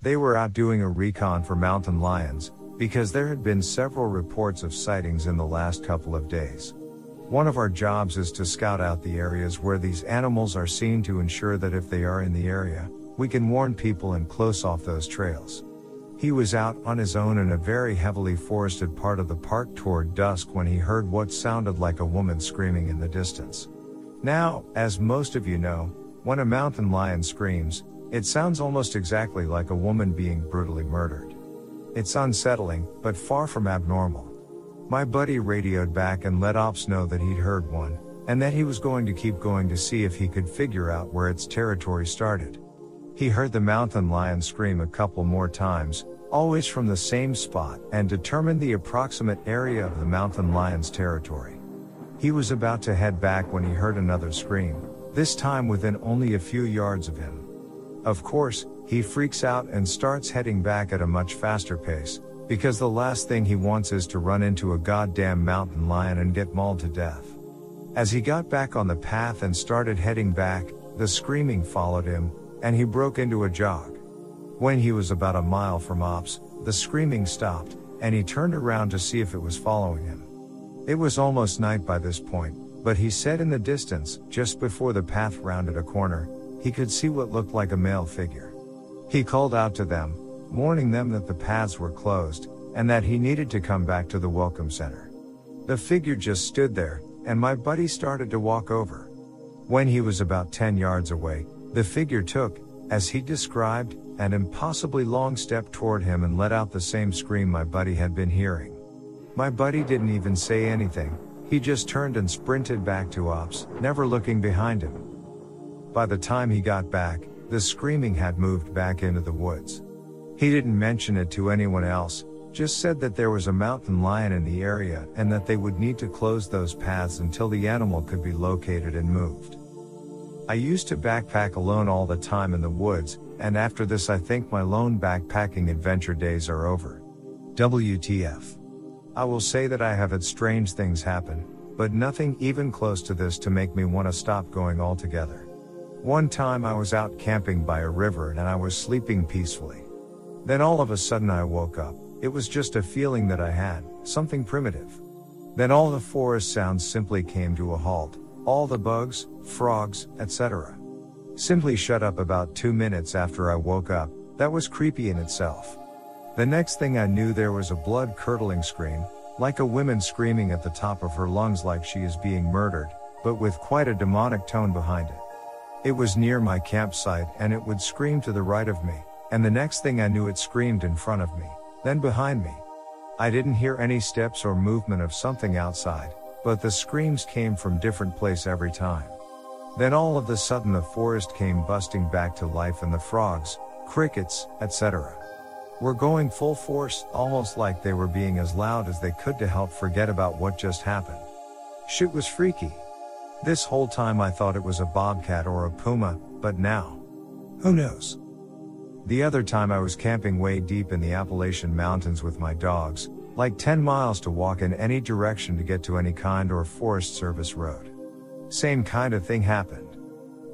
They were out doing a recon for mountain lions, because there had been several reports of sightings in the last couple of days. One of our jobs is to scout out the areas where these animals are seen to ensure that if they are in the area, we can warn people and close off those trails. He was out on his own in a very heavily forested part of the park toward dusk when he heard what sounded like a woman screaming in the distance. Now, as most of you know, when a mountain lion screams, it sounds almost exactly like a woman being brutally murdered. It's unsettling, but far from abnormal. My buddy radioed back and let ops know that he'd heard one, and that he was going to keep going to see if he could figure out where its territory started. He heard the mountain lion scream a couple more times, always from the same spot, and determined the approximate area of the mountain lion's territory. He was about to head back when he heard another scream, this time within only a few yards of him. Of course, he freaks out and starts heading back at a much faster pace, because the last thing he wants is to run into a goddamn mountain lion and get mauled to death. As he got back on the path and started heading back, the screaming followed him, and he broke into a jog. When he was about a mile from ops, the screaming stopped, and he turned around to see if it was following him. It was almost night by this point, but he said in the distance, just before the path rounded a corner, he could see what looked like a male figure. He called out to them, warning them that the paths were closed, and that he needed to come back to the welcome center. The figure just stood there, and my buddy started to walk over. When he was about ten yards away, the figure took, as he described, an impossibly long step toward him and let out the same scream my buddy had been hearing. My buddy didn't even say anything, he just turned and sprinted back to ops, never looking behind him. By the time he got back, the screaming had moved back into the woods. He didn't mention it to anyone else, just said that there was a mountain lion in the area and that they would need to close those paths until the animal could be located and moved. I used to backpack alone all the time in the woods, and after this I think my lone backpacking adventure days are over. W T F. I will say that I have had strange things happen, but nothing even close to this to make me want to stop going altogether. One time I was out camping by a river and I was sleeping peacefully. Then all of a sudden I woke up. It was just a feeling that I had, something primitive. Then all the forest sounds simply came to a halt, all the bugs, frogs, et cetera. Simply shut up about two minutes after I woke up. That was creepy in itself. The next thing I knew there was a blood-curdling scream, like a woman screaming at the top of her lungs like she is being murdered, but with quite a demonic tone behind it. It was near my campsite and it would scream to the right of me, and the next thing I knew it screamed in front of me, then behind me. I didn't hear any steps or movement of something outside, but the screams came from different place every time. Then all of a sudden the forest came busting back to life and the frogs, crickets, et cetera were going full force, almost like they were being as loud as they could to help forget about what just happened. Shit was freaky. This whole time I thought it was a bobcat or a puma, but now, who knows? The other time I was camping way deep in the Appalachian Mountains with my dogs, like ten miles to walk in any direction to get to any kind or Forest Service road. Same kind of thing happened.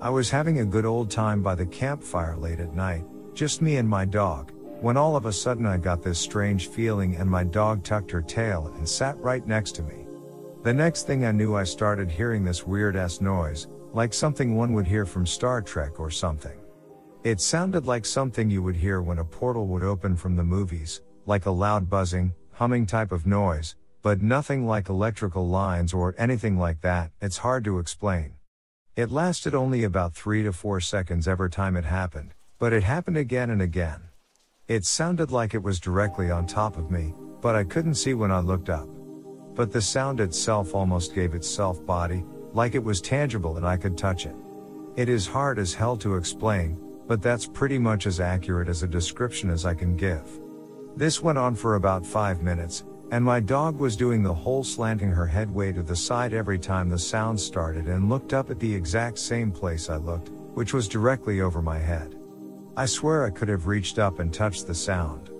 I was having a good old time by the campfire late at night, just me and my dog, when all of a sudden I got this strange feeling and my dog tucked her tail and sat right next to me. The next thing I knew I started hearing this weird-ass noise, like something one would hear from Star Trek or something. It sounded like something you would hear when a portal would open from the movies, like a loud buzzing, humming type of noise, but nothing like electrical lines or anything like that. It's hard to explain. It lasted only about three to four seconds every time it happened, but it happened again and again. It sounded like it was directly on top of me, but I couldn't see when I looked up. But the sound itself almost gave itself body, like it was tangible and I could touch it. It is hard as hell to explain, but that's pretty much as accurate as a description as I can give. This went on for about five minutes, and my dog was doing the whole slanting her head way to the side every time the sound started and looked up at the exact same place I looked, which was directly over my head. I swear I could have reached up and touched the sound.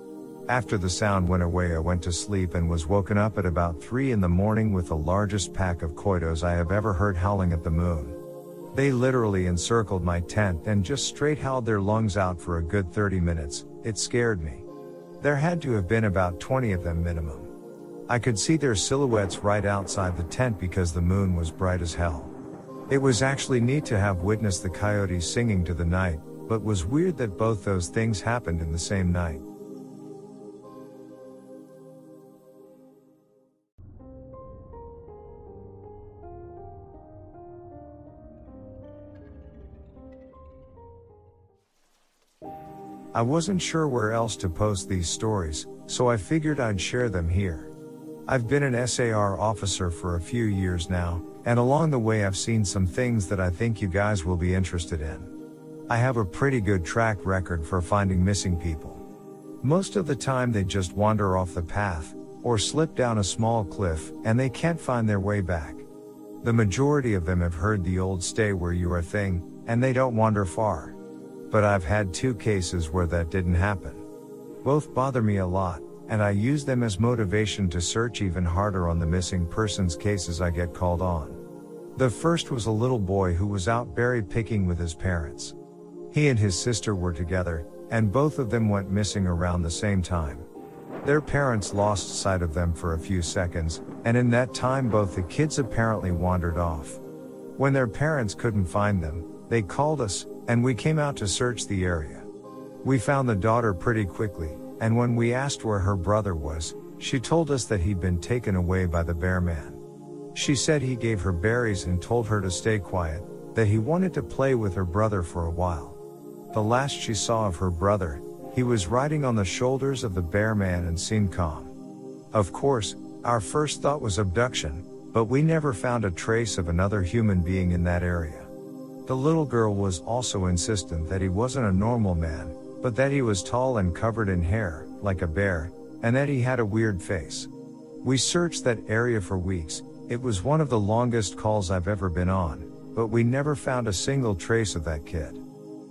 After the sound went away I went to sleep and was woken up at about three in the morning with the largest pack of coitos I have ever heard howling at the moon. They literally encircled my tent and just straight howled their lungs out for a good thirty minutes. It scared me. There had to have been about twenty of them minimum. I could see their silhouettes right outside the tent because the moon was bright as hell. It was actually neat to have witnessed the coyotes singing to the night, but was weird that both those things happened in the same night. I wasn't sure where else to post these stories, so I figured I'd share them here. I've been an S A R officer for a few years now, and along the way I've seen some things that I think you guys will be interested in. I have a pretty good track record for finding missing people. Most of the time they just wander off the path, or slip down a small cliff, and they can't find their way back. The majority of them have heard the old stay where you are thing, and they don't wander far. But I've had two cases where that didn't happen. Both bother me a lot, and I use them as motivation to search even harder on the missing persons cases I get called on. The first was a little boy who was out berry picking with his parents. He and his sister were together, and both of them went missing around the same time. Their parents lost sight of them for a few seconds, and in that time both the kids apparently wandered off. When their parents couldn't find them, they called us, and we came out to search the area. We found the daughter pretty quickly, and when we asked where her brother was, she told us that he'd been taken away by the bear man. She said he gave her berries and told her to stay quiet, that he wanted to play with her brother for a while. The last she saw of her brother, he was riding on the shoulders of the bear man and seemed calm. Of course, our first thought was abduction, but we never found a trace of another human being in that area. The little girl was also insistent that he wasn't a normal man, but that he was tall and covered in hair, like a bear, and that he had a weird face. We searched that area for weeks. It was one of the longest calls I've ever been on, but we never found a single trace of that kid.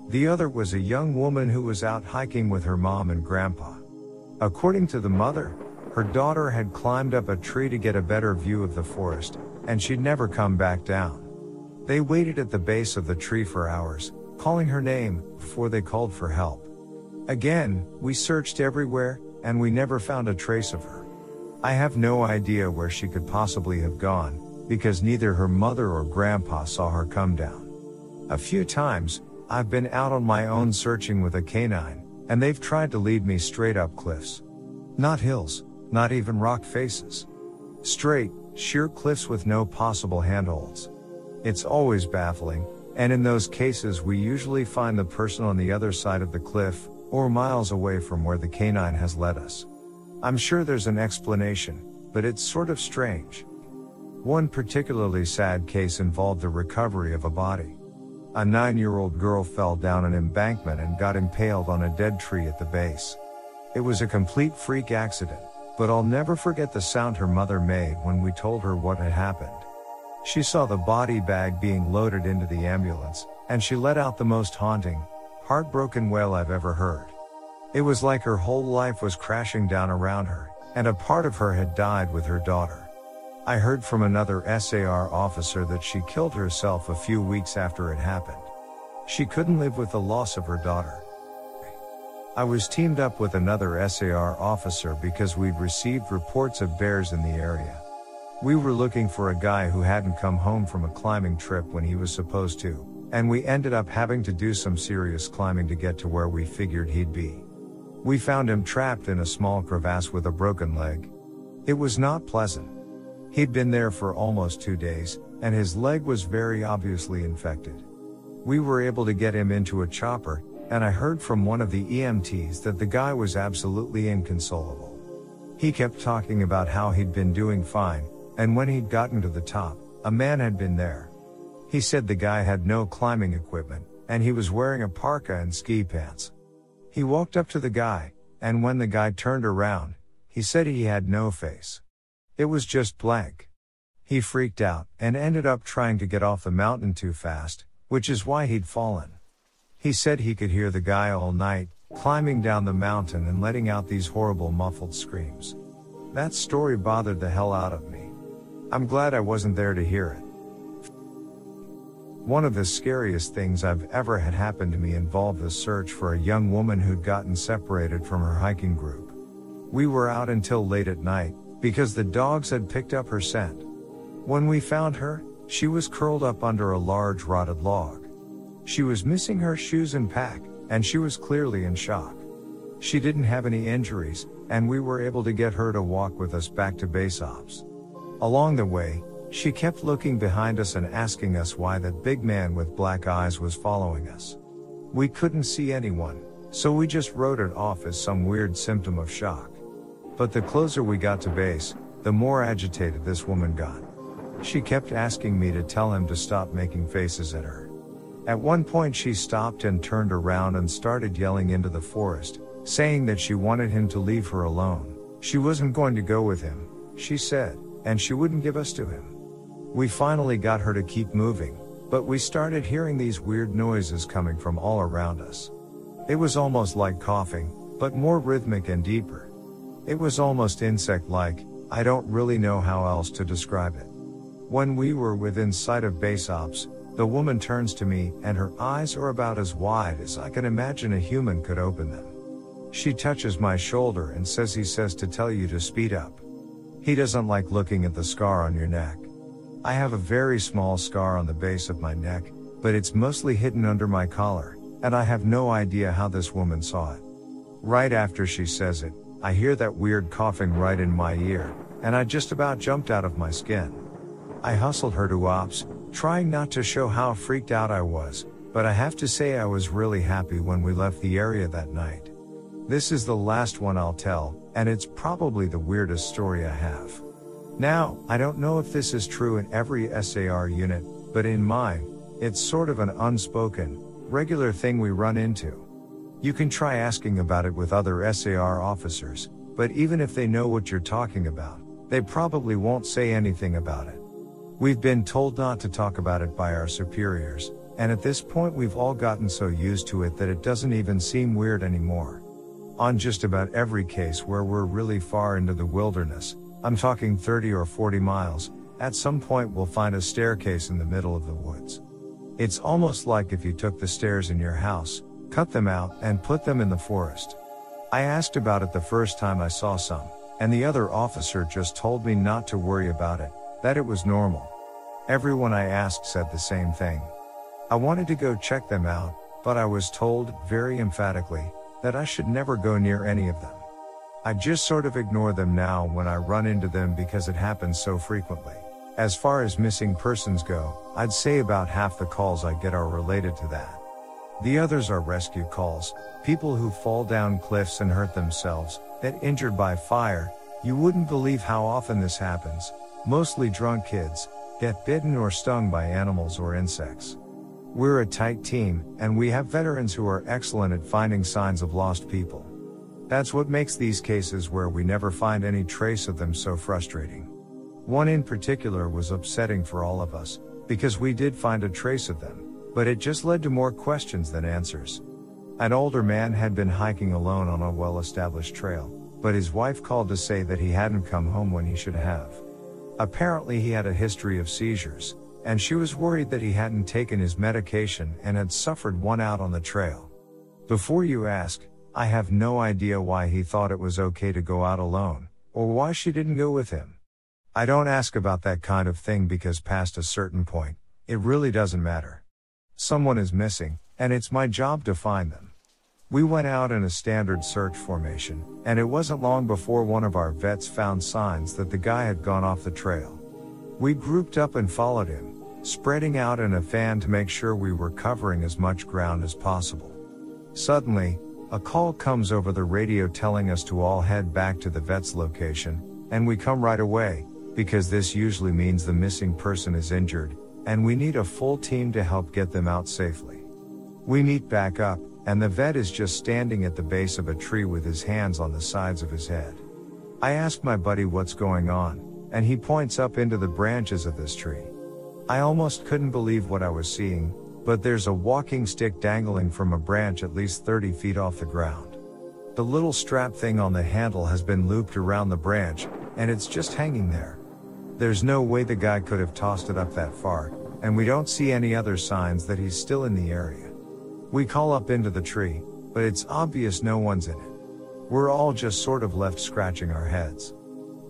The other was a young woman who was out hiking with her mom and grandpa. According to the mother, her daughter had climbed up a tree to get a better view of the forest, and she'd never come back down. They waited at the base of the tree for hours, calling her name, before they called for help. Again, we searched everywhere, and we never found a trace of her. I have no idea where she could possibly have gone, because neither her mother or grandpa saw her come down. A few times, I've been out on my own searching with a canine, and they've tried to lead me straight up cliffs. Not hills, not even rock faces. Straight, sheer cliffs with no possible handholds. It's always baffling, and in those cases we usually find the person on the other side of the cliff, or miles away from where the canine has led us. I'm sure there's an explanation, but it's sort of strange. One particularly sad case involved the recovery of a body. A nine-year-old girl fell down an embankment and got impaled on a dead tree at the base. It was a complete freak accident, but I'll never forget the sound her mother made when we told her what had happened. She saw the body bag being loaded into the ambulance, and she let out the most haunting, heartbroken wail I've ever heard. It was like her whole life was crashing down around her, and a part of her had died with her daughter. I heard from another S A R officer that she killed herself a few weeks after it happened. She couldn't live with the loss of her daughter. I was teamed up with another S A R officer because we'd received reports of bears in the area. We were looking for a guy who hadn't come home from a climbing trip when he was supposed to, and we ended up having to do some serious climbing to get to where we figured he'd be. We found him trapped in a small crevasse with a broken leg. It was not pleasant. He'd been there for almost two days, and his leg was very obviously infected. We were able to get him into a chopper, and I heard from one of the E M Ts that the guy was absolutely inconsolable. He kept talking about how he'd been doing fine, and when he'd gotten to the top, a man had been there. He said the guy had no climbing equipment, and he was wearing a parka and ski pants. He walked up to the guy, and when the guy turned around, he said he had no face. It was just blank. He freaked out and ended up trying to get off the mountain too fast, which is why he'd fallen. He said he could hear the guy all night, climbing down the mountain and letting out these horrible muffled screams. That story bothered the hell out of me. I'm glad I wasn't there to hear it. One of the scariest things I've ever had happen to me involved the search for a young woman who'd gotten separated from her hiking group. We were out until late at night, because the dogs had picked up her scent. When we found her, she was curled up under a large rotted log. She was missing her shoes and pack, and she was clearly in shock. She didn't have any injuries, and we were able to get her to walk with us back to base ops. Along the way, she kept looking behind us and asking us why that big man with black eyes was following us. We couldn't see anyone, so we just wrote it off as some weird symptom of shock. But the closer we got to base, the more agitated this woman got. She kept asking me to tell him to stop making faces at her. At one point she stopped and turned around and started yelling into the forest, saying that she wanted him to leave her alone. She wasn't going to go with him, she said, and she wouldn't give us to him. We finally got her to keep moving, but we started hearing these weird noises coming from all around us. It was almost like coughing, but more rhythmic and deeper. It was almost insect-like. I don't really know how else to describe it. When we were within sight of base ops, the woman turns to me and her eyes are about as wide as I can imagine a human could open them. She touches my shoulder and says he says to tell you to speed up. He doesn't like looking at the scar on your neck. I have a very small scar on the base of my neck, but it's mostly hidden under my collar, and I have no idea how this woman saw it. Right after she says it, I hear that weird coughing right in my ear, and I just about jumped out of my skin. I hustled her to ops, trying not to show how freaked out I was, but I have to say I was really happy when we left the area that night. This is the last one I'll tell, and it's probably the weirdest story I have. Now, I don't know if this is true in every S A R unit, but in mine, it's sort of an unspoken, regular thing we run into. You can try asking about it with other S A R officers, but even if they know what you're talking about, they probably won't say anything about it. We've been told not to talk about it by our superiors, and at this point we've all gotten so used to it that it doesn't even seem weird anymore. On just about every case where we're really far into the wilderness, I'm talking thirty or forty miles, at some point we'll find a staircase in the middle of the woods. It's almost like if you took the stairs in your house, cut them out and put them in the forest. I asked about it the first time I saw some, and the other officer just told me not to worry about it, that it was normal. Everyone I asked said the same thing. I wanted to go check them out, but I was told, very emphatically, that I should never go near any of them. I just sort of ignore them now when I run into them because it happens so frequently. As far as missing persons go, I'd say about half the calls I get are related to that. The others are rescue calls, people who fall down cliffs and hurt themselves, get injured by fire. You wouldn't believe how often this happens. Mostly drunk kids, get bitten or stung by animals or insects. We're a tight team, and we have veterans who are excellent at finding signs of lost people. That's what makes these cases where we never find any trace of them so frustrating. One in particular was upsetting for all of us, because we did find a trace of them, but it just led to more questions than answers. An older man had been hiking alone on a well-established trail, but his wife called to say that he hadn't come home when he should have. Apparently he had a history of seizures, and she was worried that he hadn't taken his medication and had suffered one out on the trail. Before you ask, I have no idea why he thought it was okay to go out alone, or why she didn't go with him. I don't ask about that kind of thing because past a certain point, it really doesn't matter. Someone is missing, and it's my job to find them. We went out in a standard search formation, and it wasn't long before one of our vets found signs that the guy had gone off the trail. We grouped up and followed him, spreading out in a fan to make sure we were covering as much ground as possible. Suddenly, a call comes over the radio telling us to all head back to the vet's location, and we come right away, because this usually means the missing person is injured, and we need a full team to help get them out safely. We meet back up, and the vet is just standing at the base of a tree with his hands on the sides of his head. I ask my buddy what's going on, and he points up into the branches of this tree. I almost couldn't believe what I was seeing, but there's a walking stick dangling from a branch at least thirty feet off the ground. The little strap thing on the handle has been looped around the branch, and it's just hanging there. There's no way the guy could have tossed it up that far, and we don't see any other signs that he's still in the area. We call up into the tree, but it's obvious no one's in it. We're all just sort of left scratching our heads.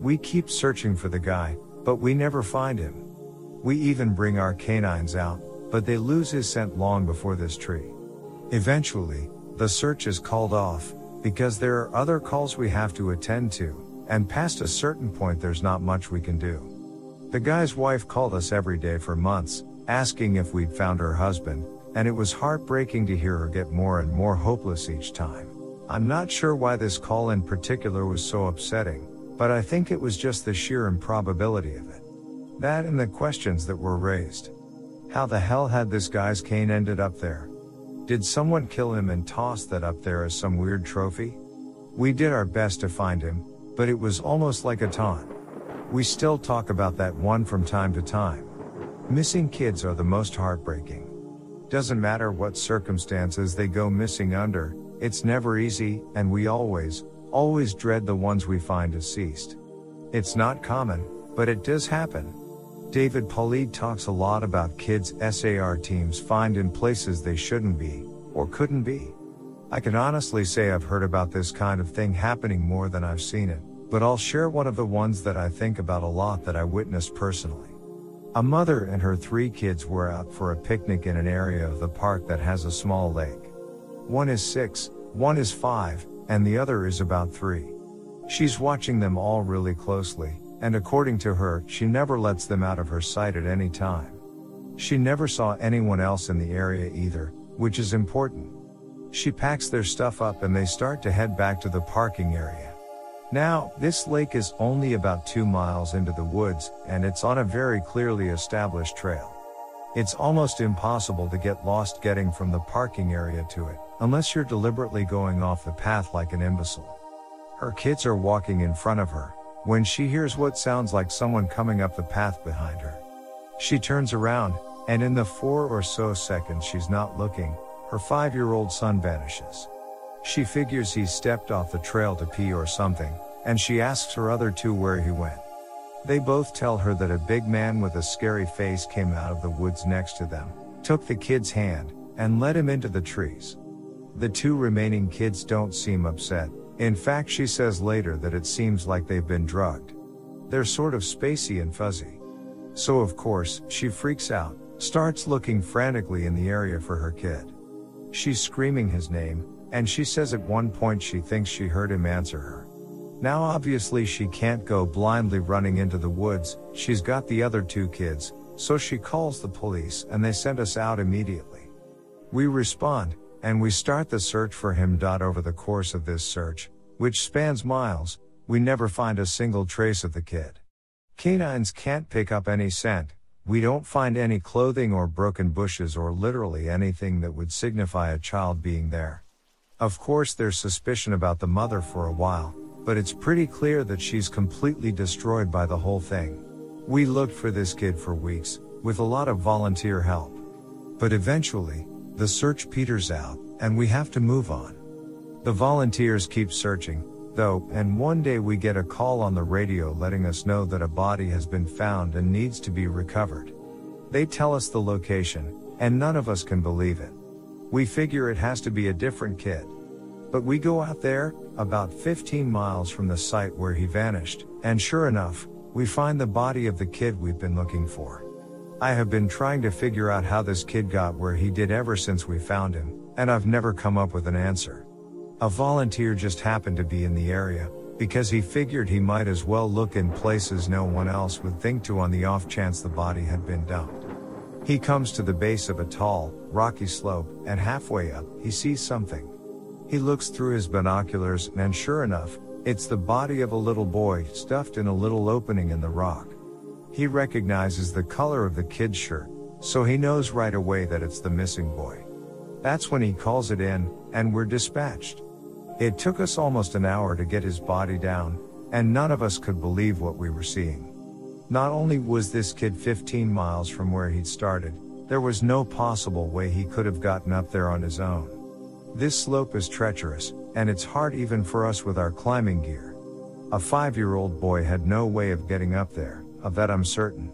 We keep searching for the guy, but we never find him. We even bring our canines out, but they lose his scent long before this tree. Eventually, the search is called off, because there are other calls we have to attend to, and past a certain point there's not much we can do. The guy's wife called us every day for months, asking if we'd found her husband, and it was heartbreaking to hear her get more and more hopeless each time. I'm not sure why this call in particular was so upsetting, but I think it was just the sheer improbability of it. That and the questions that were raised. How the hell had this guy's cane ended up there? Did someone kill him and toss that up there as some weird trophy? We did our best to find him, but it was almost like a taunt. We still talk about that one from time to time. Missing kids are the most heartbreaking. Doesn't matter what circumstances they go missing under, it's never easy, and we always, always dread the ones we find deceased. It's not common, but it does happen. David Paulid talks a lot about kids S A R teams find in places they shouldn't be, or couldn't be. I can honestly say I've heard about this kind of thing happening more than I've seen it, but I'll share one of the ones that I think about a lot that I witnessed personally. A mother and her three kids were out for a picnic in an area of the park that has a small lake. One is six, one is five, and the other is about three. She's watching them all really closely, and according to her, she never lets them out of her sight at any time. She never saw anyone else in the area either, which is important. She packs their stuff up and they start to head back to the parking area. Now, this lake is only about two miles into the woods, and it's on a very clearly established trail. It's almost impossible to get lost getting from the parking area to it, unless you're deliberately going off the path like an imbecile. Her kids are walking in front of her, when she hears what sounds like someone coming up the path behind her. She turns around, and in the four or so seconds she's not looking, her five-year-old son vanishes. She figures he stepped off the trail to pee or something, and she asks her other two where he went. They both tell her that a big man with a scary face came out of the woods next to them, took the kid's hand, and led him into the trees. The two remaining kids don't seem upset. In fact, she says later that it seems like they've been drugged. They're sort of spacey and fuzzy. So of course, she freaks out, starts looking frantically in the area for her kid. She's screaming his name, and she says at one point she thinks she heard him answer her. Now obviously she can't go blindly running into the woods, she's got the other two kids, so she calls the police and they send us out immediately. We respond, and we start the search for him. Over the course of this search, which spans miles, we never find a single trace of the kid. Canines can't pick up any scent, we don't find any clothing or broken bushes or literally anything that would signify a child being there. Of course there's suspicion about the mother for a while, but it's pretty clear that she's completely destroyed by the whole thing. We looked for this kid for weeks, with a lot of volunteer help. But eventually, the search peters out, and we have to move on. The volunteers keep searching, though, and one day we get a call on the radio letting us know that a body has been found and needs to be recovered. They tell us the location, and none of us can believe it. We figure it has to be a different kid. But we go out there, about fifteen miles from the site where he vanished, and sure enough, we find the body of the kid we've been looking for. I have been trying to figure out how this kid got where he did ever since we found him, and I've never come up with an answer. A volunteer just happened to be in the area, because he figured he might as well look in places no one else would think to on the off chance the body had been dumped. He comes to the base of a tall, rocky slope, and halfway up, he sees something. He looks through his binoculars, and sure enough, it's the body of a little boy stuffed in a little opening in the rock. He recognizes the color of the kid's shirt, so he knows right away that it's the missing boy. That's when he calls it in, and we're dispatched. It took us almost an hour to get his body down, and none of us could believe what we were seeing. Not only was this kid fifteen miles from where he'd started, there was no possible way he could have gotten up there on his own. This slope is treacherous, and it's hard even for us with our climbing gear. A five-year-old boy had no way of getting up there, of that I'm certain.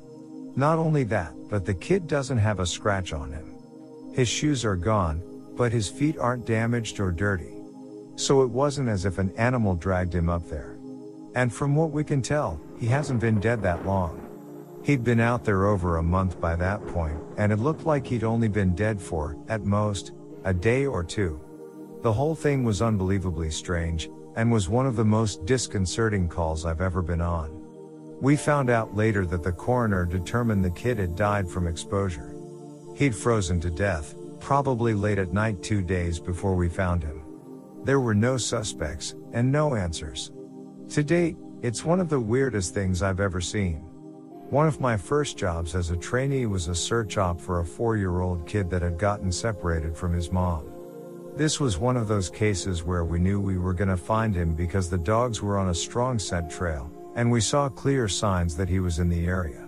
Not only that, but the kid doesn't have a scratch on him. His shoes are gone, but his feet aren't damaged or dirty. So it wasn't as if an animal dragged him up there. And from what we can tell, he hasn't been dead that long. He'd been out there over a month by that point, and it looked like he'd only been dead for, at most, a day or two. The whole thing was unbelievably strange, and was one of the most disconcerting calls I've ever been on. We found out later that the coroner determined the kid had died from exposure. He'd frozen to death, probably late at night two days before we found him. There were no suspects, and no answers. To date, it's one of the weirdest things I've ever seen. One of my first jobs as a trainee was a search op for a four-year-old kid that had gotten separated from his mom. This was one of those cases where we knew we were gonna find him because the dogs were on a strong scent trail, and we saw clear signs that he was in the area.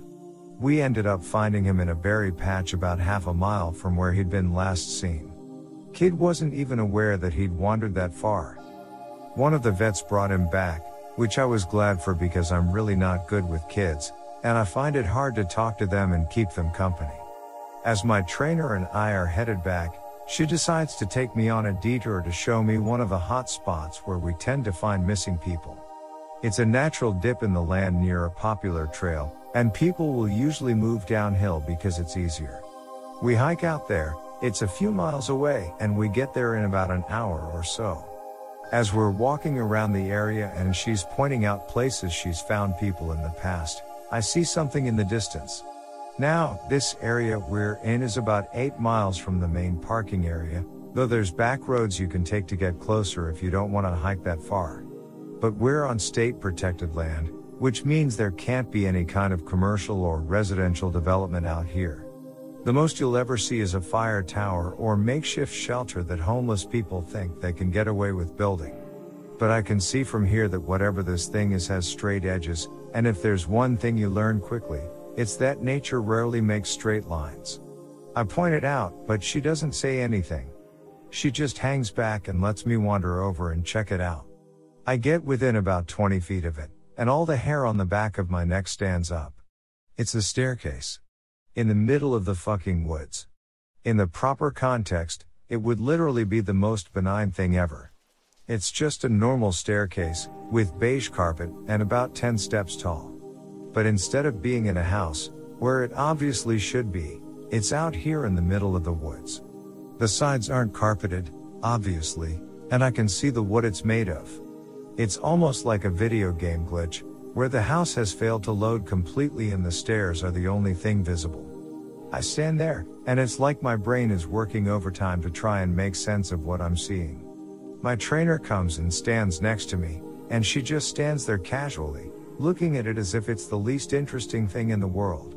We ended up finding him in a berry patch about half a mile from where he'd been last seen. Kid wasn't even aware that he'd wandered that far. One of the vets brought him back, which I was glad for because I'm really not good with kids, and I find it hard to talk to them and keep them company. As my trainer and I are headed back, she decides to take me on a detour to show me one of the hot spots where we tend to find missing people. It's a natural dip in the land near a popular trail, and people will usually move downhill because it's easier. We hike out there, it's a few miles away, and we get there in about an hour or so. As we're walking around the area and she's pointing out places she's found people in the past, I see something in the distance. Now, this area we're in is about eight miles from the main parking area, though there's back roads you can take to get closer if you don't want to hike that far. But we're on state protected land, which means there can't be any kind of commercial or residential development out here. The most you'll ever see is a fire tower or makeshift shelter that homeless people think they can get away with building. But I can see from here that whatever this thing is has straight edges, and if there's one thing you learn quickly, it's that nature rarely makes straight lines. I point it out, but she doesn't say anything. She just hangs back and lets me wander over and check it out. I get within about twenty feet of it, and all the hair on the back of my neck stands up. It's a staircase. In the middle of the fucking woods. In the proper context, it would literally be the most benign thing ever. It's just a normal staircase, with beige carpet, and about ten steps tall. But instead of being in a house, where it obviously should be, it's out here in the middle of the woods. The sides aren't carpeted, obviously, and I can see the wood it's made of. It's almost like a video game glitch, where the house has failed to load completely and the stairs are the only thing visible. I stand there, and it's like my brain is working overtime to try and make sense of what I'm seeing. My trainer comes and stands next to me, and she just stands there casually, looking at it as if it's the least interesting thing in the world.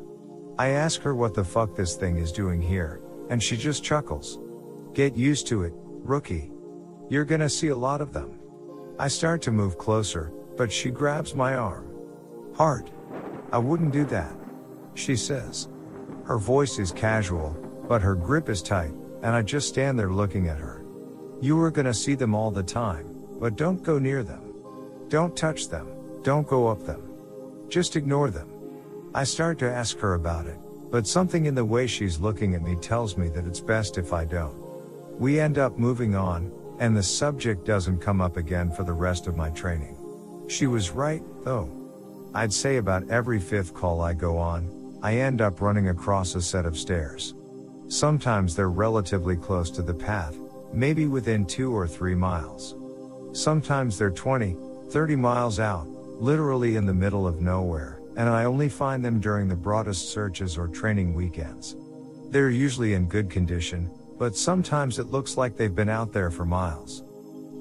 I ask her what the fuck this thing is doing here, and she just chuckles. Get used to it, rookie. You're gonna see a lot of them. I start to move closer, but she grabs my arm. Hard. I wouldn't do that, she says. Her voice is casual, but her grip is tight, and I just stand there looking at her. You are gonna see them all the time, but don't go near them. Don't touch them, don't go up them. Just ignore them. I start to ask her about it, but something in the way she's looking at me tells me that it's best if I don't. We end up moving on, and the subject doesn't come up again for the rest of my training. She was right, though. I'd say about every fifth call I go on, I end up running across a set of stairs. Sometimes they're relatively close to the path, maybe within two or three miles. Sometimes they're twenty, thirty miles out, literally in the middle of nowhere, and I only find them during the broadest searches or training weekends. They're usually in good condition, but sometimes it looks like they've been out there for miles.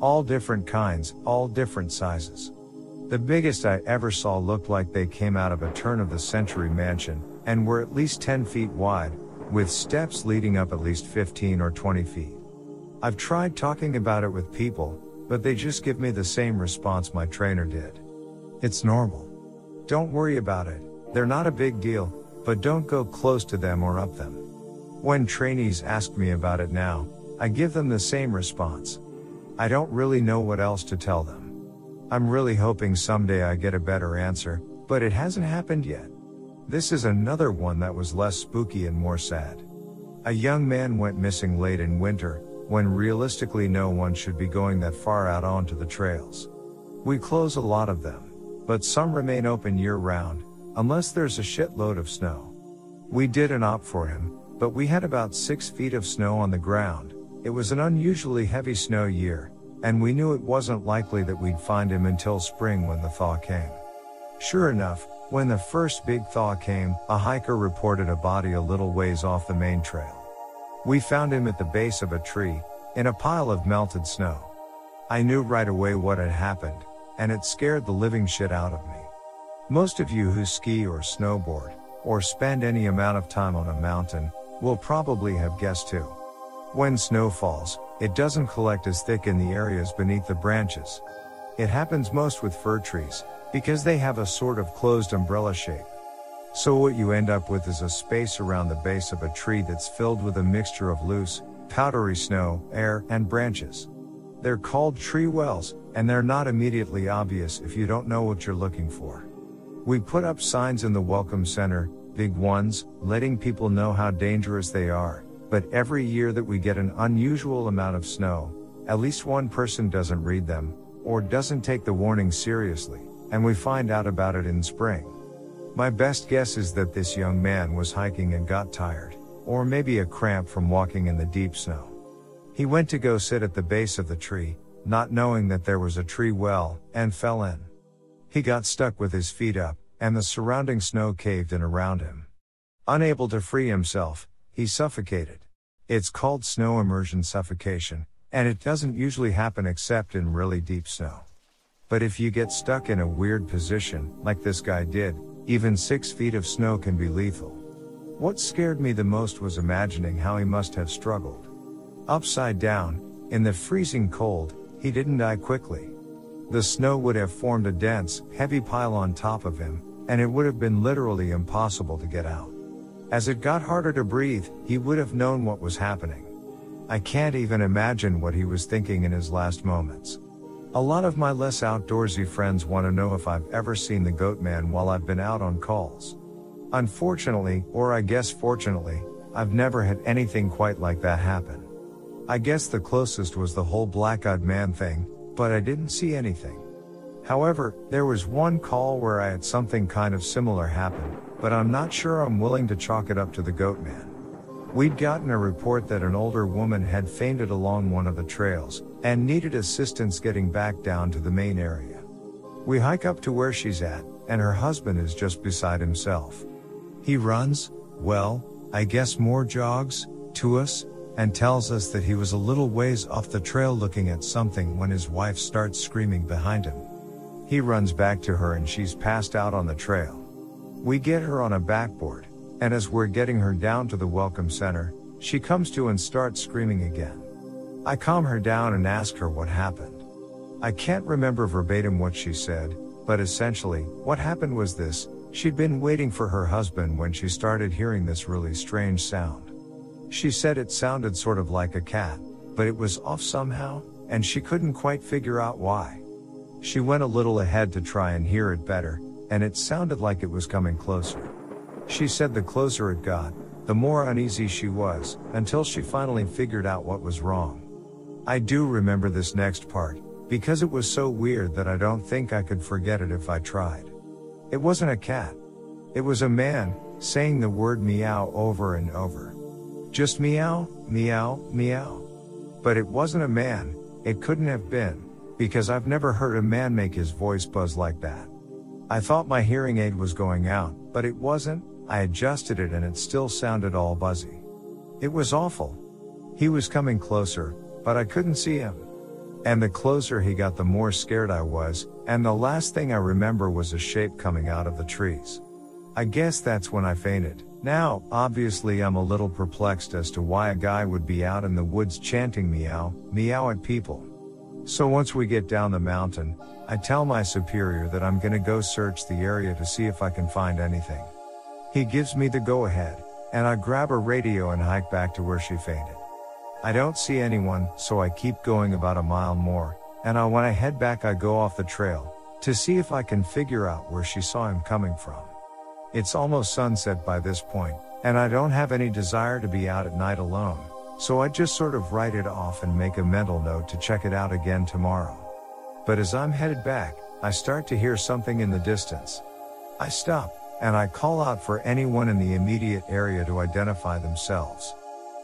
All different kinds, all different sizes. The biggest I ever saw looked like they came out of a turn-of-the-century mansion, and were at least ten feet wide, with steps leading up at least fifteen or twenty feet. I've tried talking about it with people, but they just give me the same response my trainer did. It's normal. Don't worry about it, they're not a big deal, but don't go close to them or up them. When trainees ask me about it now, I give them the same response. I don't really know what else to tell them. I'm really hoping someday I get a better answer, but it hasn't happened yet. This is another one that was less spooky and more sad. A young man went missing late in winter, when realistically no one should be going that far out onto the trails. We close a lot of them, but some remain open year-round, unless there's a shitload of snow. We did an op for him, but we had about six feet of snow on the ground. It was an unusually heavy snow year, and we knew it wasn't likely that we'd find him until spring when the thaw came. Sure enough, when the first big thaw came, a hiker reported a body a little ways off the main trail. We found him at the base of a tree, in a pile of melted snow. I knew right away what had happened, and it scared the living shit out of me. Most of you who ski or snowboard, or spend any amount of time on a mountain, will probably have guessed too. When snow falls, it doesn't collect as thick in the areas beneath the branches. It happens most with fir trees, because they have a sort of closed umbrella shape. So what you end up with is a space around the base of a tree that's filled with a mixture of loose, powdery snow, air, and branches. They're called tree wells, and they're not immediately obvious if you don't know what you're looking for. We put up signs in the Welcome Center, big ones, letting people know how dangerous they are, but every year that we get an unusual amount of snow, at least one person doesn't read them, or doesn't take the warning seriously, and we find out about it in spring. My best guess is that this young man was hiking and got tired, or maybe a cramp from walking in the deep snow. He went to go sit at the base of the tree, not knowing that there was a tree well, and fell in. He got stuck with his feet up, and the surrounding snow caved in around him. Unable to free himself, he suffocated. It's called snow immersion suffocation, and it doesn't usually happen except in really deep snow. But if you get stuck in a weird position, like this guy did, even six feet of snow can be lethal. What scared me the most was imagining how he must have struggled. Upside down, in the freezing cold, he didn't die quickly. The snow would have formed a dense, heavy pile on top of him, and it would have been literally impossible to get out. As it got harder to breathe, he would have known what was happening. I can't even imagine what he was thinking in his last moments. A lot of my less outdoorsy friends want to know if I've ever seen the Goatman while I've been out on calls. Unfortunately, or I guess fortunately, I've never had anything quite like that happen. I guess the closest was the whole black-eyed man thing, but I didn't see anything. However, there was one call where I had something kind of similar happen, but I'm not sure I'm willing to chalk it up to the Goatman. We'd gotten a report that an older woman had fainted along one of the trails and needed assistance getting back down to the main area. We hike up to where she's at, and her husband is just beside himself. He runs, well, I guess more jogs, to us, and tells us that he was a little ways off the trail looking at something when his wife starts screaming behind him. He runs back to her and she's passed out on the trail. We get her on a backboard, and as we're getting her down to the welcome center, she comes to and starts screaming again. I calm her down and ask her what happened. I can't remember verbatim what she said, but essentially, what happened was this: she'd been waiting for her husband when she started hearing this really strange sound. She said it sounded sort of like a cat, but it was off somehow, and she couldn't quite figure out why. She went a little ahead to try and hear it better, and it sounded like it was coming closer. She said the closer it got, the more uneasy she was, until she finally figured out what was wrong. I do remember this next part, because it was so weird that I don't think I could forget it if I tried. It wasn't a cat. It was a man, saying the word meow over and over. Just meow, meow, meow. But it wasn't a man, it couldn't have been, because I've never heard a man make his voice buzz like that. I thought my hearing aid was going out, but it wasn't. I adjusted it and it still sounded all buzzy. It was awful. He was coming closer, but I couldn't see him. And the closer he got, the more scared I was, and the last thing I remember was a shape coming out of the trees. I guess that's when I fainted. Now, obviously I'm a little perplexed as to why a guy would be out in the woods chanting meow, meow at people. So once we get down the mountain, I tell my superior that I'm gonna go search the area to see if I can find anything. He gives me the go-ahead, and I grab a radio and hike back to where she fainted. I don't see anyone, so I keep going about a mile more, and I, when I head back I go off the trail, to see if I can figure out where she saw him coming from. It's almost sunset by this point, and I don't have any desire to be out at night alone, so I just sort of write it off and make a mental note to check it out again tomorrow. But as I'm headed back, I start to hear something in the distance. I stop, and I call out for anyone in the immediate area to identify themselves.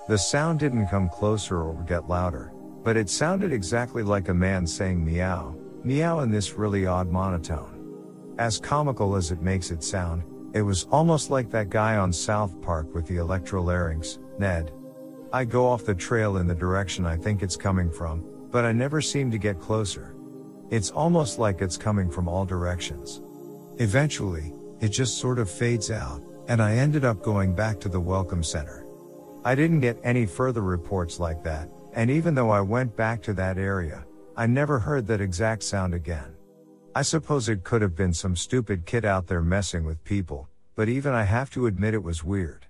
The sound didn't come closer or get louder, but it sounded exactly like a man saying meow, meow in this really odd monotone. As comical as it makes it sound, it was almost like that guy on South Park with the electrolarynx, Ned. I go off the trail in the direction I think it's coming from, but I never seem to get closer. It's almost like it's coming from all directions. Eventually, it just sort of fades out, and I ended up going back to the Welcome Center. I didn't get any further reports like that, and even though I went back to that area, I never heard that exact sound again. I suppose it could have been some stupid kid out there messing with people, but even I have to admit it was weird.